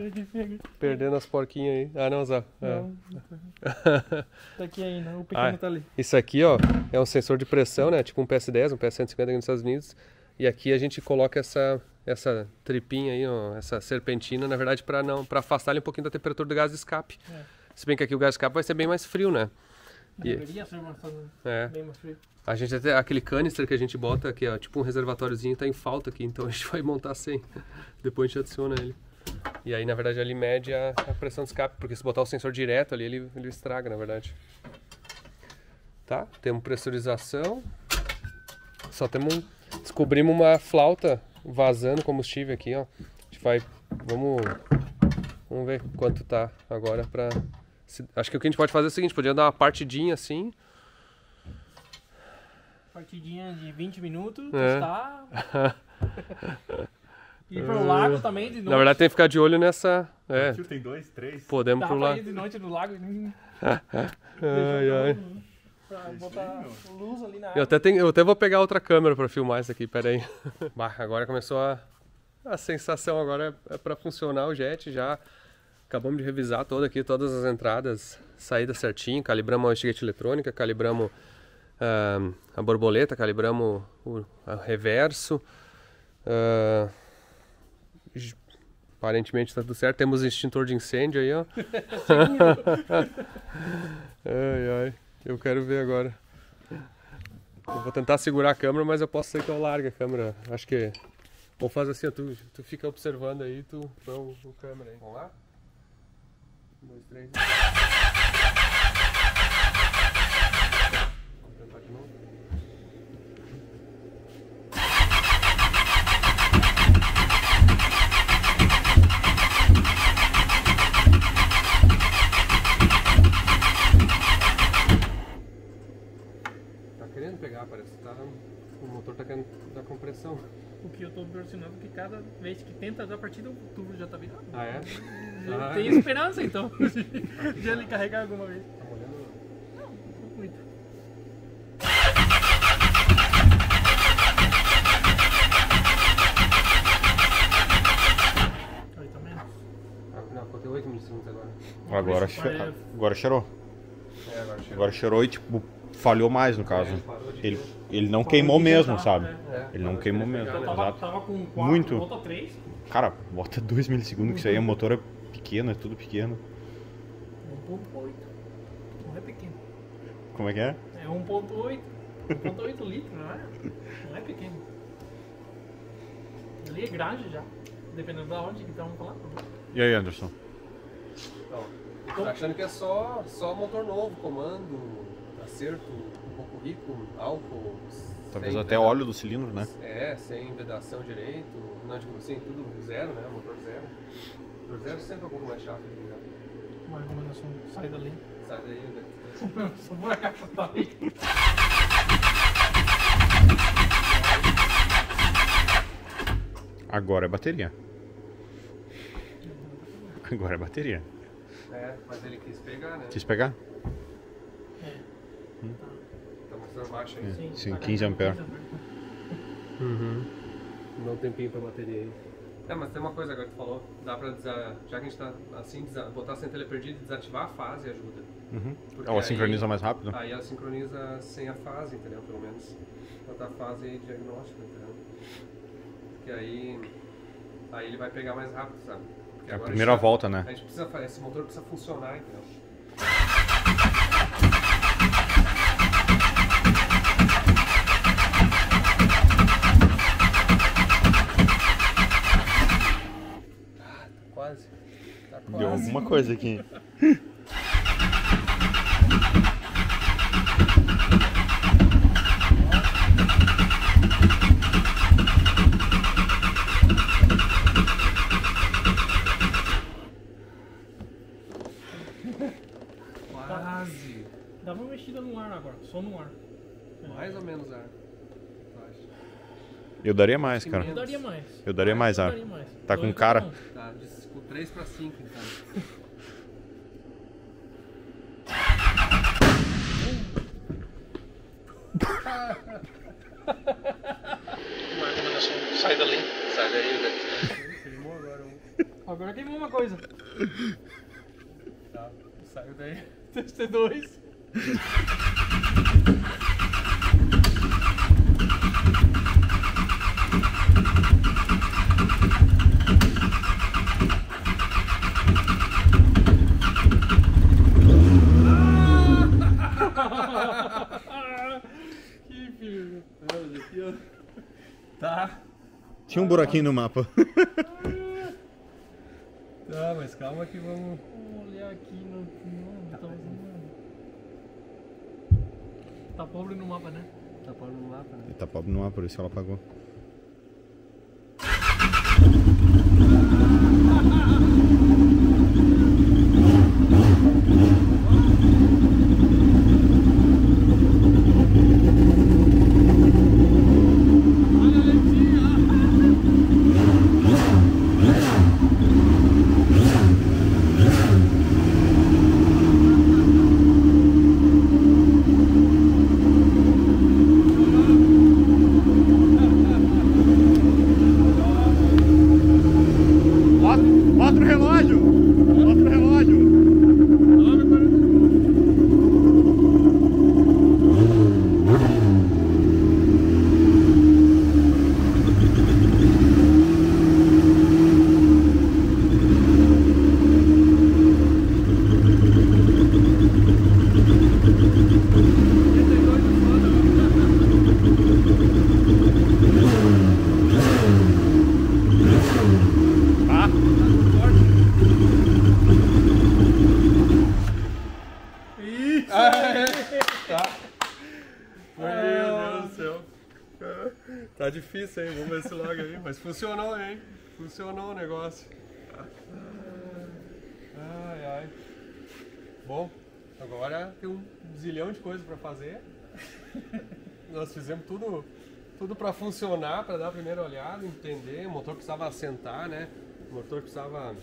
Perdendo as porquinhas aí. Ah, não, Zé. Não, não. Tá aqui ainda, o pequeno tá ali. Isso aqui, ó, é um sensor de pressão, né? Tipo um PS10, um PS150 aqui nos Estados Unidos. E aqui a gente coloca essa tripinha aí, ó, essa serpentina, na verdade, para afastar ele um pouquinho da temperatura do gás de escape. É. Se bem que aqui o gás de escape vai ser bem mais frio, né? Deveria ser bem mais frio. A gente até, aquele canister que a gente bota aqui, ó, tipo um reservatóriozinho, tá em falta aqui, então a gente vai montar sem. Depois a gente adiciona ele. E aí, na verdade, ele mede a pressão de escape, porque se botar o sensor direto ali, ele estraga, na verdade. Tá, temos pressurização. Só temos descobrimos uma flauta vazando combustível aqui, ó. A gente vai, vamos Vamos ver quanto tá agora pra... Acho que o que a gente pode fazer é o seguinte, podia dar uma partidinha assim. Partidinha de 20 minutos, testar. E ir pro lago também de noite. Na verdade tem que ficar de olho nessa... É. Tem dois, três. Podemos pro lago. Dá pra ir de noite no lago. Ai, ai. Pra botar luz ali na água. Eu até vou pegar outra câmera pra filmar isso aqui, pera aí. Bah, agora começou a... A sensação agora é pra funcionar o jet já. Acabamos de revisar toda aqui, todas as entradas, saídas certinho, calibramos a estigate eletrônica, calibramos a borboleta, calibramos o reverso. Aparentemente tá tudo certo, temos extintor de incêndio aí, ó. Ai, ai, eu quero ver agora. Eu vou tentar segurar a câmera, mas eu posso ser que eu largue a câmera, acho que... Ou faz assim, ó, tu fica observando aí, tu põe o câmera aí. Vamos lá? 1, 2, 3. Vou tentar de novo. Tá querendo pegar, parece. Tá, o motor tá querendo dar compressão. O que eu tô impressionado é que cada vez que tenta dar partida, o turbo já tá virado. Ah, é? Já tem esperança então de ele carregar alguma vez. Tá molhando? Não, não muito. Aí tá menos. Não, contei 8 milissegundos agora. Agora cheirou. É, agora cheirou. Agora cheirou e tipo... Falhou mais no caso. Ele não queimou mesmo, sabe? Ele não queimou mesmo. Tava com 4, muito. Bota 3. Cara, bota 2 milissegundos que isso aí. O motor é pequeno, é tudo pequeno. 1.8. Não é pequeno. Como é que é? É 1.8. 1.8 litros, não é? Não é pequeno. Ali é grande já. Dependendo da onde que estamos falando. E aí, Anderson? Então, tá achando que é só motor novo, comando... Acerto, um pouco rico, álcool... Talvez até óleo do cilindro, né? É, sem vedação direito, não, tipo assim, tudo zero, né? Motor zero. Motor zero sempre é um pouco mais chato. Né? Uma recomendação, sai dali. Sai daí, né? Só vou acabar com a lei. Agora é bateria. Agora é bateria. É, mas ele quis pegar, né? Quis pegar? Tá mostrando baixo aí. Sim, 15 amperes. Uhum. Dá um tempinho pra bateria aí. É, mas tem uma coisa agora que tu falou. Dá pra, já que a gente tá assim, botar a centelha perdida e desativar a fase ajuda. Uhum. Ela sincroniza mais rápido? Aí ela sincroniza sem a fase, entendeu? Pelo menos. Botar a fase diagnóstica, entendeu? Porque aí ele vai pegar mais rápido, sabe? Porque é a primeira volta, né? A gente precisa, esse motor precisa funcionar, entendeu? Deu alguma coisa aqui. Quase. Dá uma mexida no ar agora, só no ar. Mais ou menos ar. Eu daria mais, cara. Eu daria mais. Eu daria mais ar. Tá com cara. Tá, com 3 pra 5, então. Uma recomendação, sai dali. Sai daí, né? Queimou agora. Agora queimou uma coisa. Tá, saiu daí. Testei 2. Tá. Tinha um buraquinho no mapa. Tá, mas calma que vamos... Vamos olhar aqui no... Tá pobre no mapa, né? Tá pobre no mapa, né? Tá pobre no mapa, por isso ela apagou. Isso! Tá. Meu Deus do céu. Tá difícil, hein? Vamos ver esse log aí. Mas funcionou, hein? Funcionou o negócio. Ai, ai. Bom, agora tem um zilhão de coisas pra fazer. Nós fizemos tudo pra funcionar, pra dar a primeira olhada, entender. O motor precisava assentar, né? O motor precisava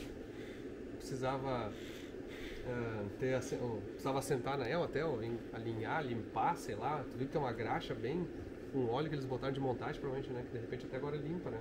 assentar na ela até, alinhar, limpar, sei lá. Tu viu que tem uma graxa bem... um óleo que eles botaram de montagem, provavelmente, né? Que de repente até agora limpa, né?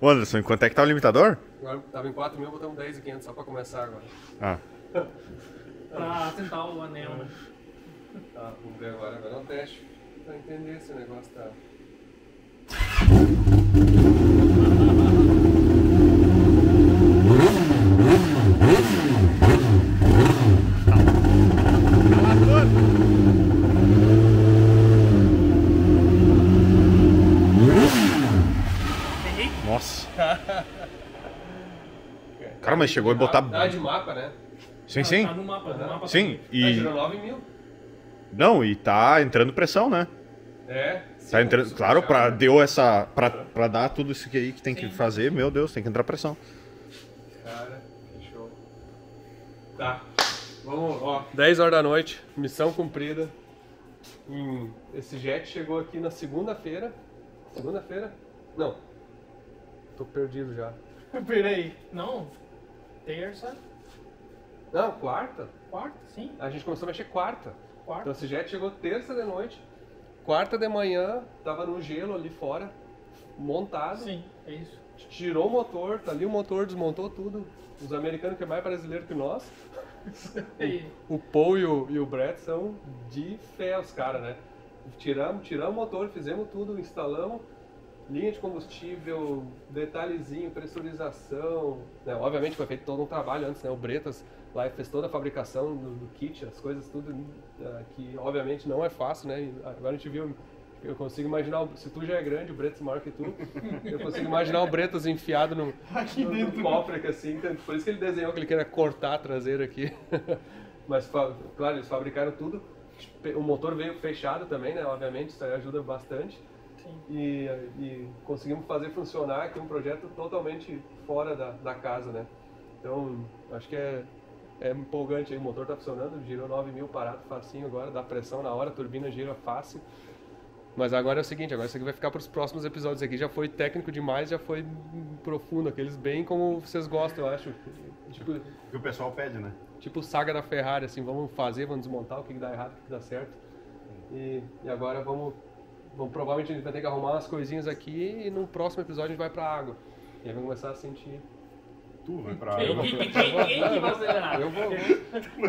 Ô Anderson, em quanto é que tá o limitador? Agora tava em 4 mil, botamos 10.500 só pra começar agora. Ah. Pra assentar o anel, né? Tá, vamos ver agora. Agora é um teste pra entender se o negócio tá... Cara, mas chegou a botar... Ah, de mapa, né? Sim, sim. Tá no mapa, uhum. No mapa sim, tá... e... Tá 9.000. Não, e tá entrando pressão, né? É. Sim, tá entrando... Claro, pra... Né? Deu essa... Pra dar tudo isso aí que tem sim. Que fazer, meu Deus, tem que entrar pressão. Cara, que show. Tá. Vamos, ó. 10 horas da noite, missão cumprida. Esse jet chegou aqui na segunda-feira. Segunda-feira? Não. Tô perdido já. Peraí. Não. Terça? Não, quarta. Quarta, sim. A gente começou a mexer quarta. Quarta. Então esse jet chegou terça de noite. Quarta de manhã, tava no gelo ali fora, montado. Sim, é isso. Tirou o motor, tá ali o motor, desmontou tudo. Os americanos que é mais brasileiro que nós. O Paul e o Brad são de fé os caras, né? Tiramos o motor, fizemos tudo, instalamos. Linha de combustível, detalhezinho, pressurização, né? Obviamente foi feito todo um trabalho antes, né? O Bretas lá fez toda a fabricação do kit, as coisas tudo, que obviamente não é fácil, né? E agora a gente viu, eu consigo imaginar, se tu já é grande, o Bretas maior que tu, eu consigo imaginar o Bretas enfiado no cofre, assim, por isso que ele desenhou que ele queria cortar a traseira aqui, mas claro, eles fabricaram tudo, o motor veio fechado também, né? Obviamente isso aí ajuda bastante. E conseguimos fazer funcionar aqui um projeto totalmente fora da casa, né? Então, acho que é empolgante aí, o motor tá funcionando, girou 9.000 parado facinho agora, dá pressão na hora, a turbina gira fácil. Mas agora é o seguinte, agora isso aqui vai ficar para os próximos episódios aqui, já foi técnico demais, já foi profundo, aqueles bem como vocês gostam, eu acho. Tipo, que o pessoal pede, né? Tipo saga da Ferrari, assim, vamos fazer, vamos desmontar o que dá errado, o que dá certo. E agora vamos... Bom, provavelmente a gente vai ter que arrumar umas coisinhas aqui e no próximo episódio a gente vai pra água. E aí vai começar a sentir... Tu vai pra água. Quem vai acelerar? Eu vou.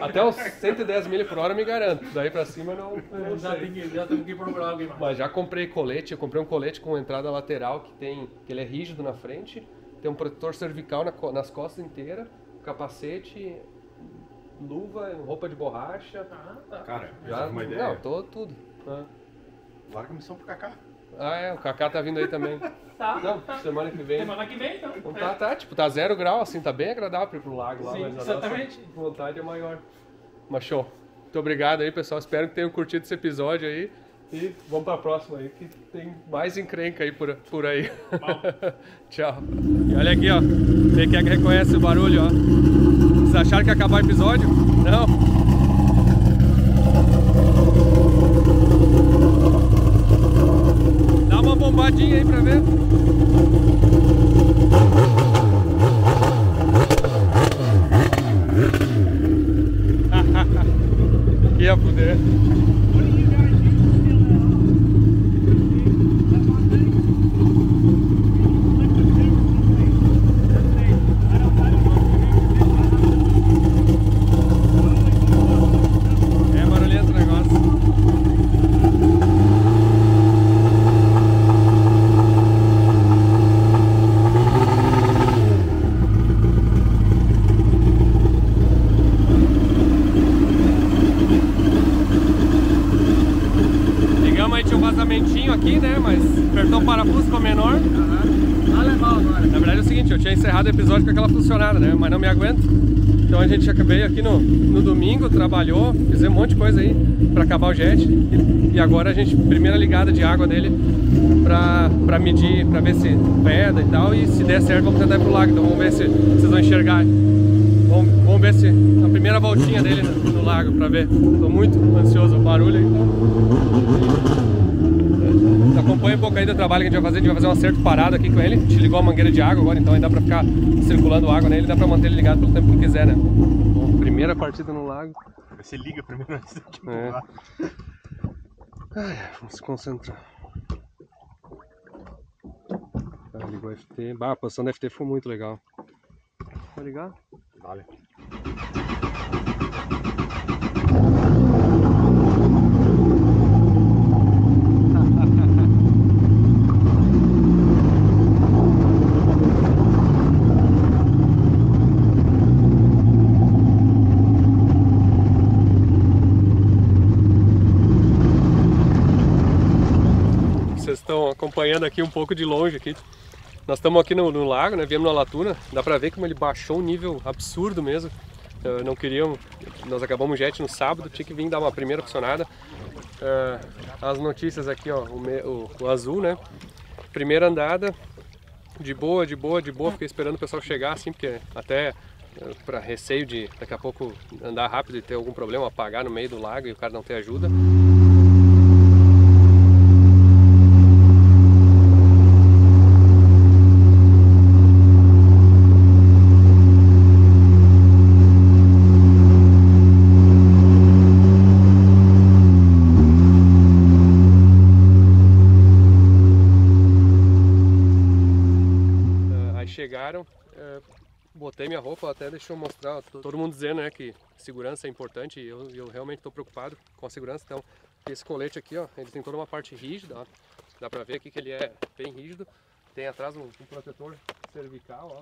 Até os 110 milhas por hora eu me garanto. Daí pra cima eu não sei. Já tenho que procurar alguém mais. Mas já comprei colete. Eu comprei um colete com entrada lateral que ele é rígido na frente. Tem um protetor cervical nas costas inteiras. Capacete, luva, roupa de borracha. Ah, tá. Cara, já uma ideia? Não, tudo. Ah. Larga a missão pro Kaká. Ah, é, o Kaká tá vindo aí também. Tá. Não, tá. Semana que vem. Semana que vem, então. Então tá 0 grau, assim, tá bem agradável pro lago lá. Sim, mas exatamente. A vontade é maior. Mas show. Muito obrigado aí, pessoal. Espero que tenham curtido esse episódio aí. E vamos pra próxima aí, que tem mais encrenca aí por aí. Tchau. E olha aqui, ó. Quem quer que reconhece o barulho, ó. Vocês acharam que ia acabar o episódio? Não. Bombadinha aí pra ver. Que ia poder. seguinte, eu tinha encerrado o episódio com aquela funcionária, né? Mas não me aguento. Então a gente veio aqui no domingo, trabalhou, fizemos um monte de coisa aí para acabar o jet. E agora a gente, primeira ligada de água dele para medir, para ver se peda e tal. E se der certo, vamos tentar ir pro lago. Então vamos ver se vocês vão enxergar. Vamos ver se a primeira voltinha dele no lago para ver. Estou muito ansioso, o barulho aí. Então, acompanha um pouco aí do trabalho que a gente vai fazer um acerto parado aqui com ele. A gente ligou a mangueira de água agora, então aí dá para ficar circulando água nele, dá para manter ele ligado pelo tempo que quiser, né? Bom, primeira partida no lago. Você liga primeiro antes de pular. Vamos se concentrar. Tá, ligou o FT. Bah, a posição da FT foi muito legal. Vou ligar? Vale. Vocês estão acompanhando aqui um pouco de longe aqui. Nós estamos aqui no lago, né? Viemos na latuna, dá pra ver como ele baixou um nível absurdo mesmo. Não queríamos, nós acabamos o jet no sábado, tinha que vir dar uma primeira funcionada. As notícias aqui, ó, o azul, né? Primeira andada, de boa, fiquei esperando o pessoal chegar assim, porque até para receio de daqui a pouco andar rápido e ter algum problema, apagar no meio do lago e o cara não ter ajuda. Botei minha roupa, até deixa eu mostrar, todo mundo dizendo, né, que segurança é importante e eu realmente estou preocupado com a segurança. Então esse colete aqui, ó, ele tem toda uma parte rígida, ó. Dá pra ver aqui que ele é bem rígido, tem atrás um protetor cervical, ó,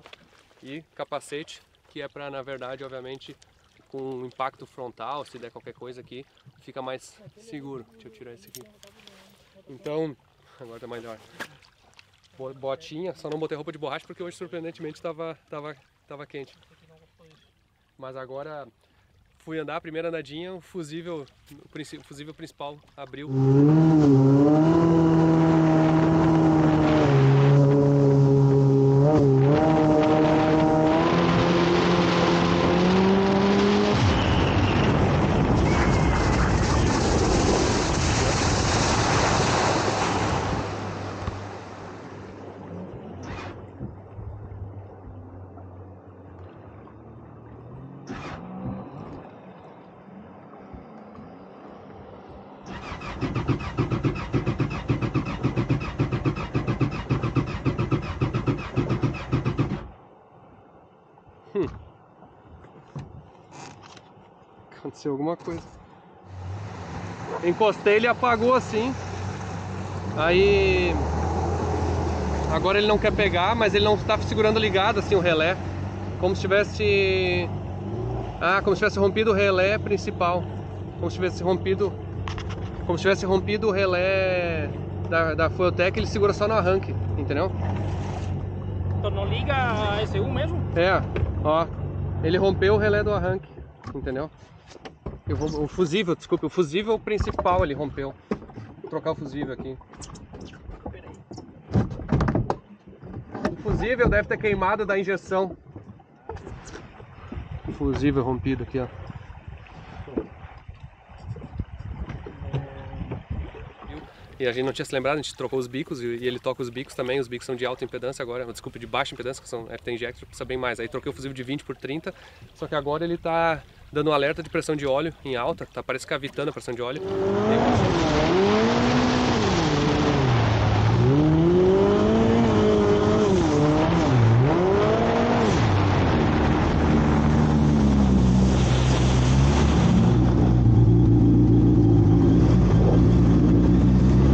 e capacete que é para, na verdade, obviamente, com um impacto frontal, se der qualquer coisa aqui, fica mais seguro. Deixa eu tirar esse aqui. Então, agora tá melhor. Botinha, só não botei roupa de borracha porque hoje surpreendentemente estava quente. Mas agora fui andar, a primeira andadinha, o fusível principal abriu. Aconteceu alguma coisa. Encostei, ele apagou assim. Aí agora ele não quer pegar, mas ele não está segurando ligado assim o relé, como se tivesse rompido o relé principal, como se tivesse rompido o relé da FuelTech. Ele segura só no arranque, entendeu? Então não liga a S1 mesmo? É, ó, ele rompeu o relé do arranque, entendeu? O fusível principal ele rompeu. Vou trocar o fusível aqui. O fusível deve ter queimado da injeção. Fusível rompido aqui, ó. E a gente não tinha se lembrado, a gente trocou os bicos e ele toca os bicos também. Os bicos são de alta impedância agora, desculpa, de baixa impedância, que são FT Injector, precisa bem mais. Aí troquei o fusível de 20 por 30, só que agora ele tá dando um alerta de pressão de óleo em alta, tá, parece cavitando a pressão de óleo.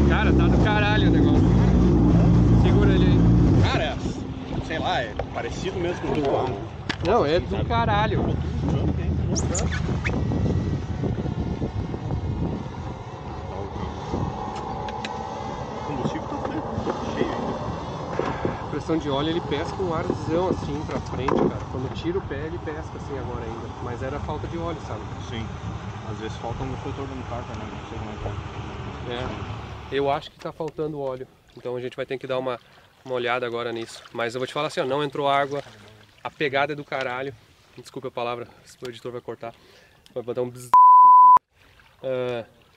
Cara, tá do caralho o negócio. Segura ele aí. Cara, sei lá, é parecido mesmo com o do carro. Não, é do caralho. pressão de óleo, ele pesca um arzão assim pra frente, cara. Quando tira o pé, ele pesca assim agora ainda. Mas era falta de óleo, sabe? Sim. Às vezes falta no filtro do carro também, não sei como é que é. Eu acho que tá faltando óleo. Então a gente vai ter que dar uma olhada agora nisso. Mas eu vou te falar assim, ó, não entrou água. A pegada é do caralho. Desculpa a palavra, o editor vai cortar. Vai botar um...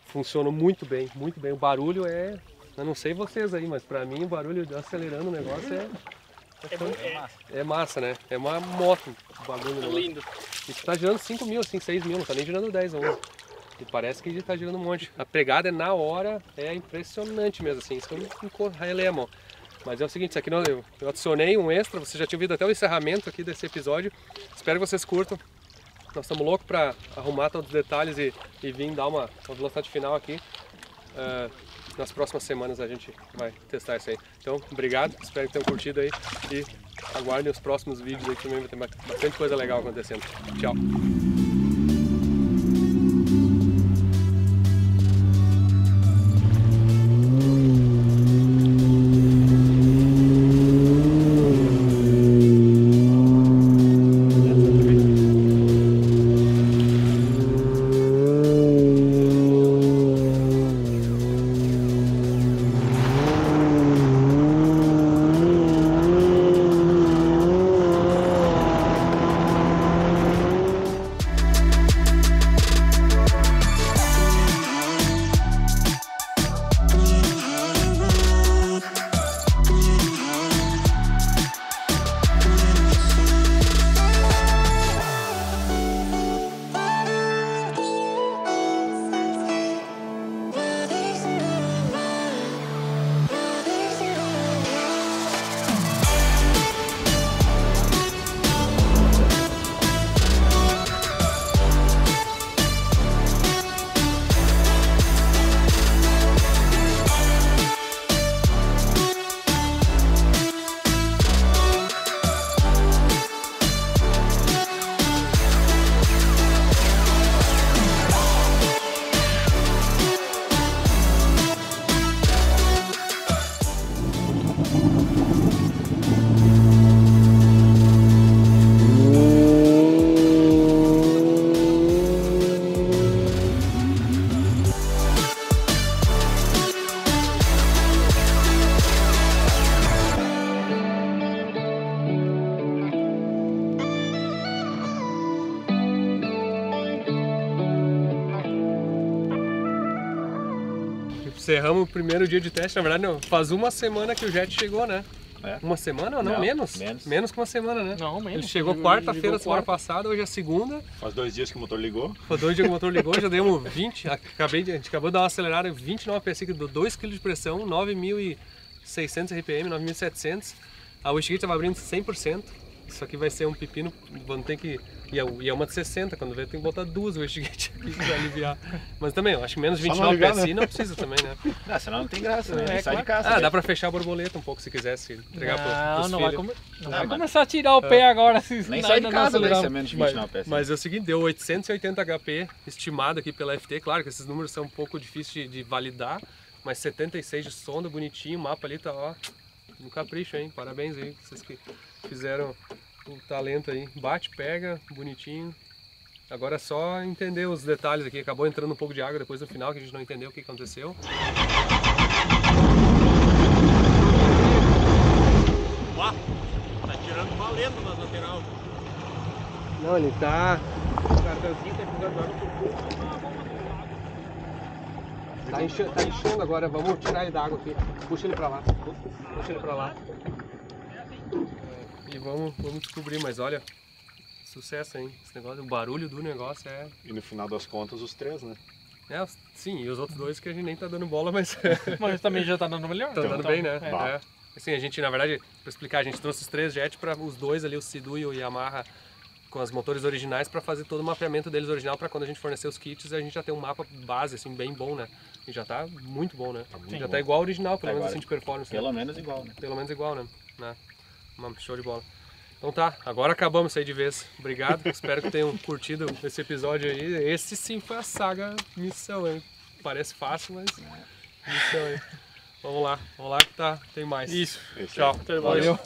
funcionou muito bem, muito bem. O barulho é... Eu não sei vocês aí, mas pra mim o barulho acelerando o negócio é massa, né? É uma moto, o bagulho. Lindo. E tá girando 5 mil, assim, 6 mil, não tá nem girando 10 ou 11. E parece que tá girando um monte. A pegada é na hora, é impressionante mesmo, assim. Isso que eu não relemo. Mas é o seguinte, isso aqui eu adicionei um extra, vocês já tinham visto até o encerramento aqui desse episódio. Espero que vocês curtam. Nós estamos loucos pra arrumar todos os detalhes e vir dar uma velocidade final aqui. Nas próximas semanas a gente vai testar isso aí. Então, obrigado, espero que tenham curtido aí e aguardem os próximos vídeos aí que também vai ter bastante coisa legal acontecendo. Tchau! Encerramos o primeiro dia de teste, na verdade não, faz uma semana que o Jet chegou, né? É. Uma semana ou não? Menos? Menos que uma semana, né? Não, menos. Ele chegou quarta-feira, semana passada, hoje é segunda. Faz 2 dias que o motor ligou. Faz 2 dias que o motor ligou, já deu um 20, a gente acabou de dar uma acelerada, 29 PS, 2 kg de pressão, 9.600 RPM, 9.700. A Wishkit estava abrindo 100%, isso aqui vai ser um pepino, vamos ter que... E é uma de 60, quando vê tem que botar 2 o wastegate aqui pra aliviar. Mas também, eu acho que menos 29 PSI não precisa também, né? Não, senão não tem graça, né? Sai de casa. Ah, dá pra fechar a borboleta um pouco se quiser, se entregar pro filho. Não vai começar a tirar o pé agora. Se nem sai de casa, né? Se é menos de 29 PSI. Mas é o seguinte, deu 880 HP estimado aqui pela FT. Claro que esses números são um pouco difíceis de validar, mas 76 de sonda, bonitinho, o mapa ali tá, ó, no capricho, hein? Parabéns aí, vocês que fizeram... O talento aí, bate, pega, bonitinho. Agora é só entender os detalhes aqui. Acabou entrando um pouco de água depois no final, que a gente não entendeu o que aconteceu. Uau, tá tirando valendo nas lateral. Não, ele tá. O cartãozinho tá jogando água pro fundo. Tá inchando agora, vamos tirar ele da água aqui. Puxa ele pra lá. Puxa ele pra lá. E vamos descobrir, mas olha, sucesso, hein? Esse negócio, o barulho do negócio é... E no final das contas, os 3, né? É, sim, e os outros 2 que a gente nem tá dando bola, mas... Mas também já tá dando melhor. Tá dando bem, né? É. É. Assim, a gente, na verdade, pra explicar, a gente trouxe os 3 jets para os 2 ali, o Sea-Doo e o Yamaha, com os motores originais, para fazer todo o mapeamento deles original, para quando a gente fornecer os kits, a gente já tem um mapa base, assim, bem bom, né? E já tá muito bom, né? Tá muito já bom. Tá igual ao original, pelo menos assim, de performance. Pelo menos igual, né? Pelo menos igual, né? Show de bola. Então tá, agora acabamos isso aí de vez. Obrigado, espero que tenham curtido esse episódio aí. Esse sim foi a saga missão, hein? Parece fácil, mas missão, hein? Vamos lá que tá, tem mais. Isso. Tchau. Valeu.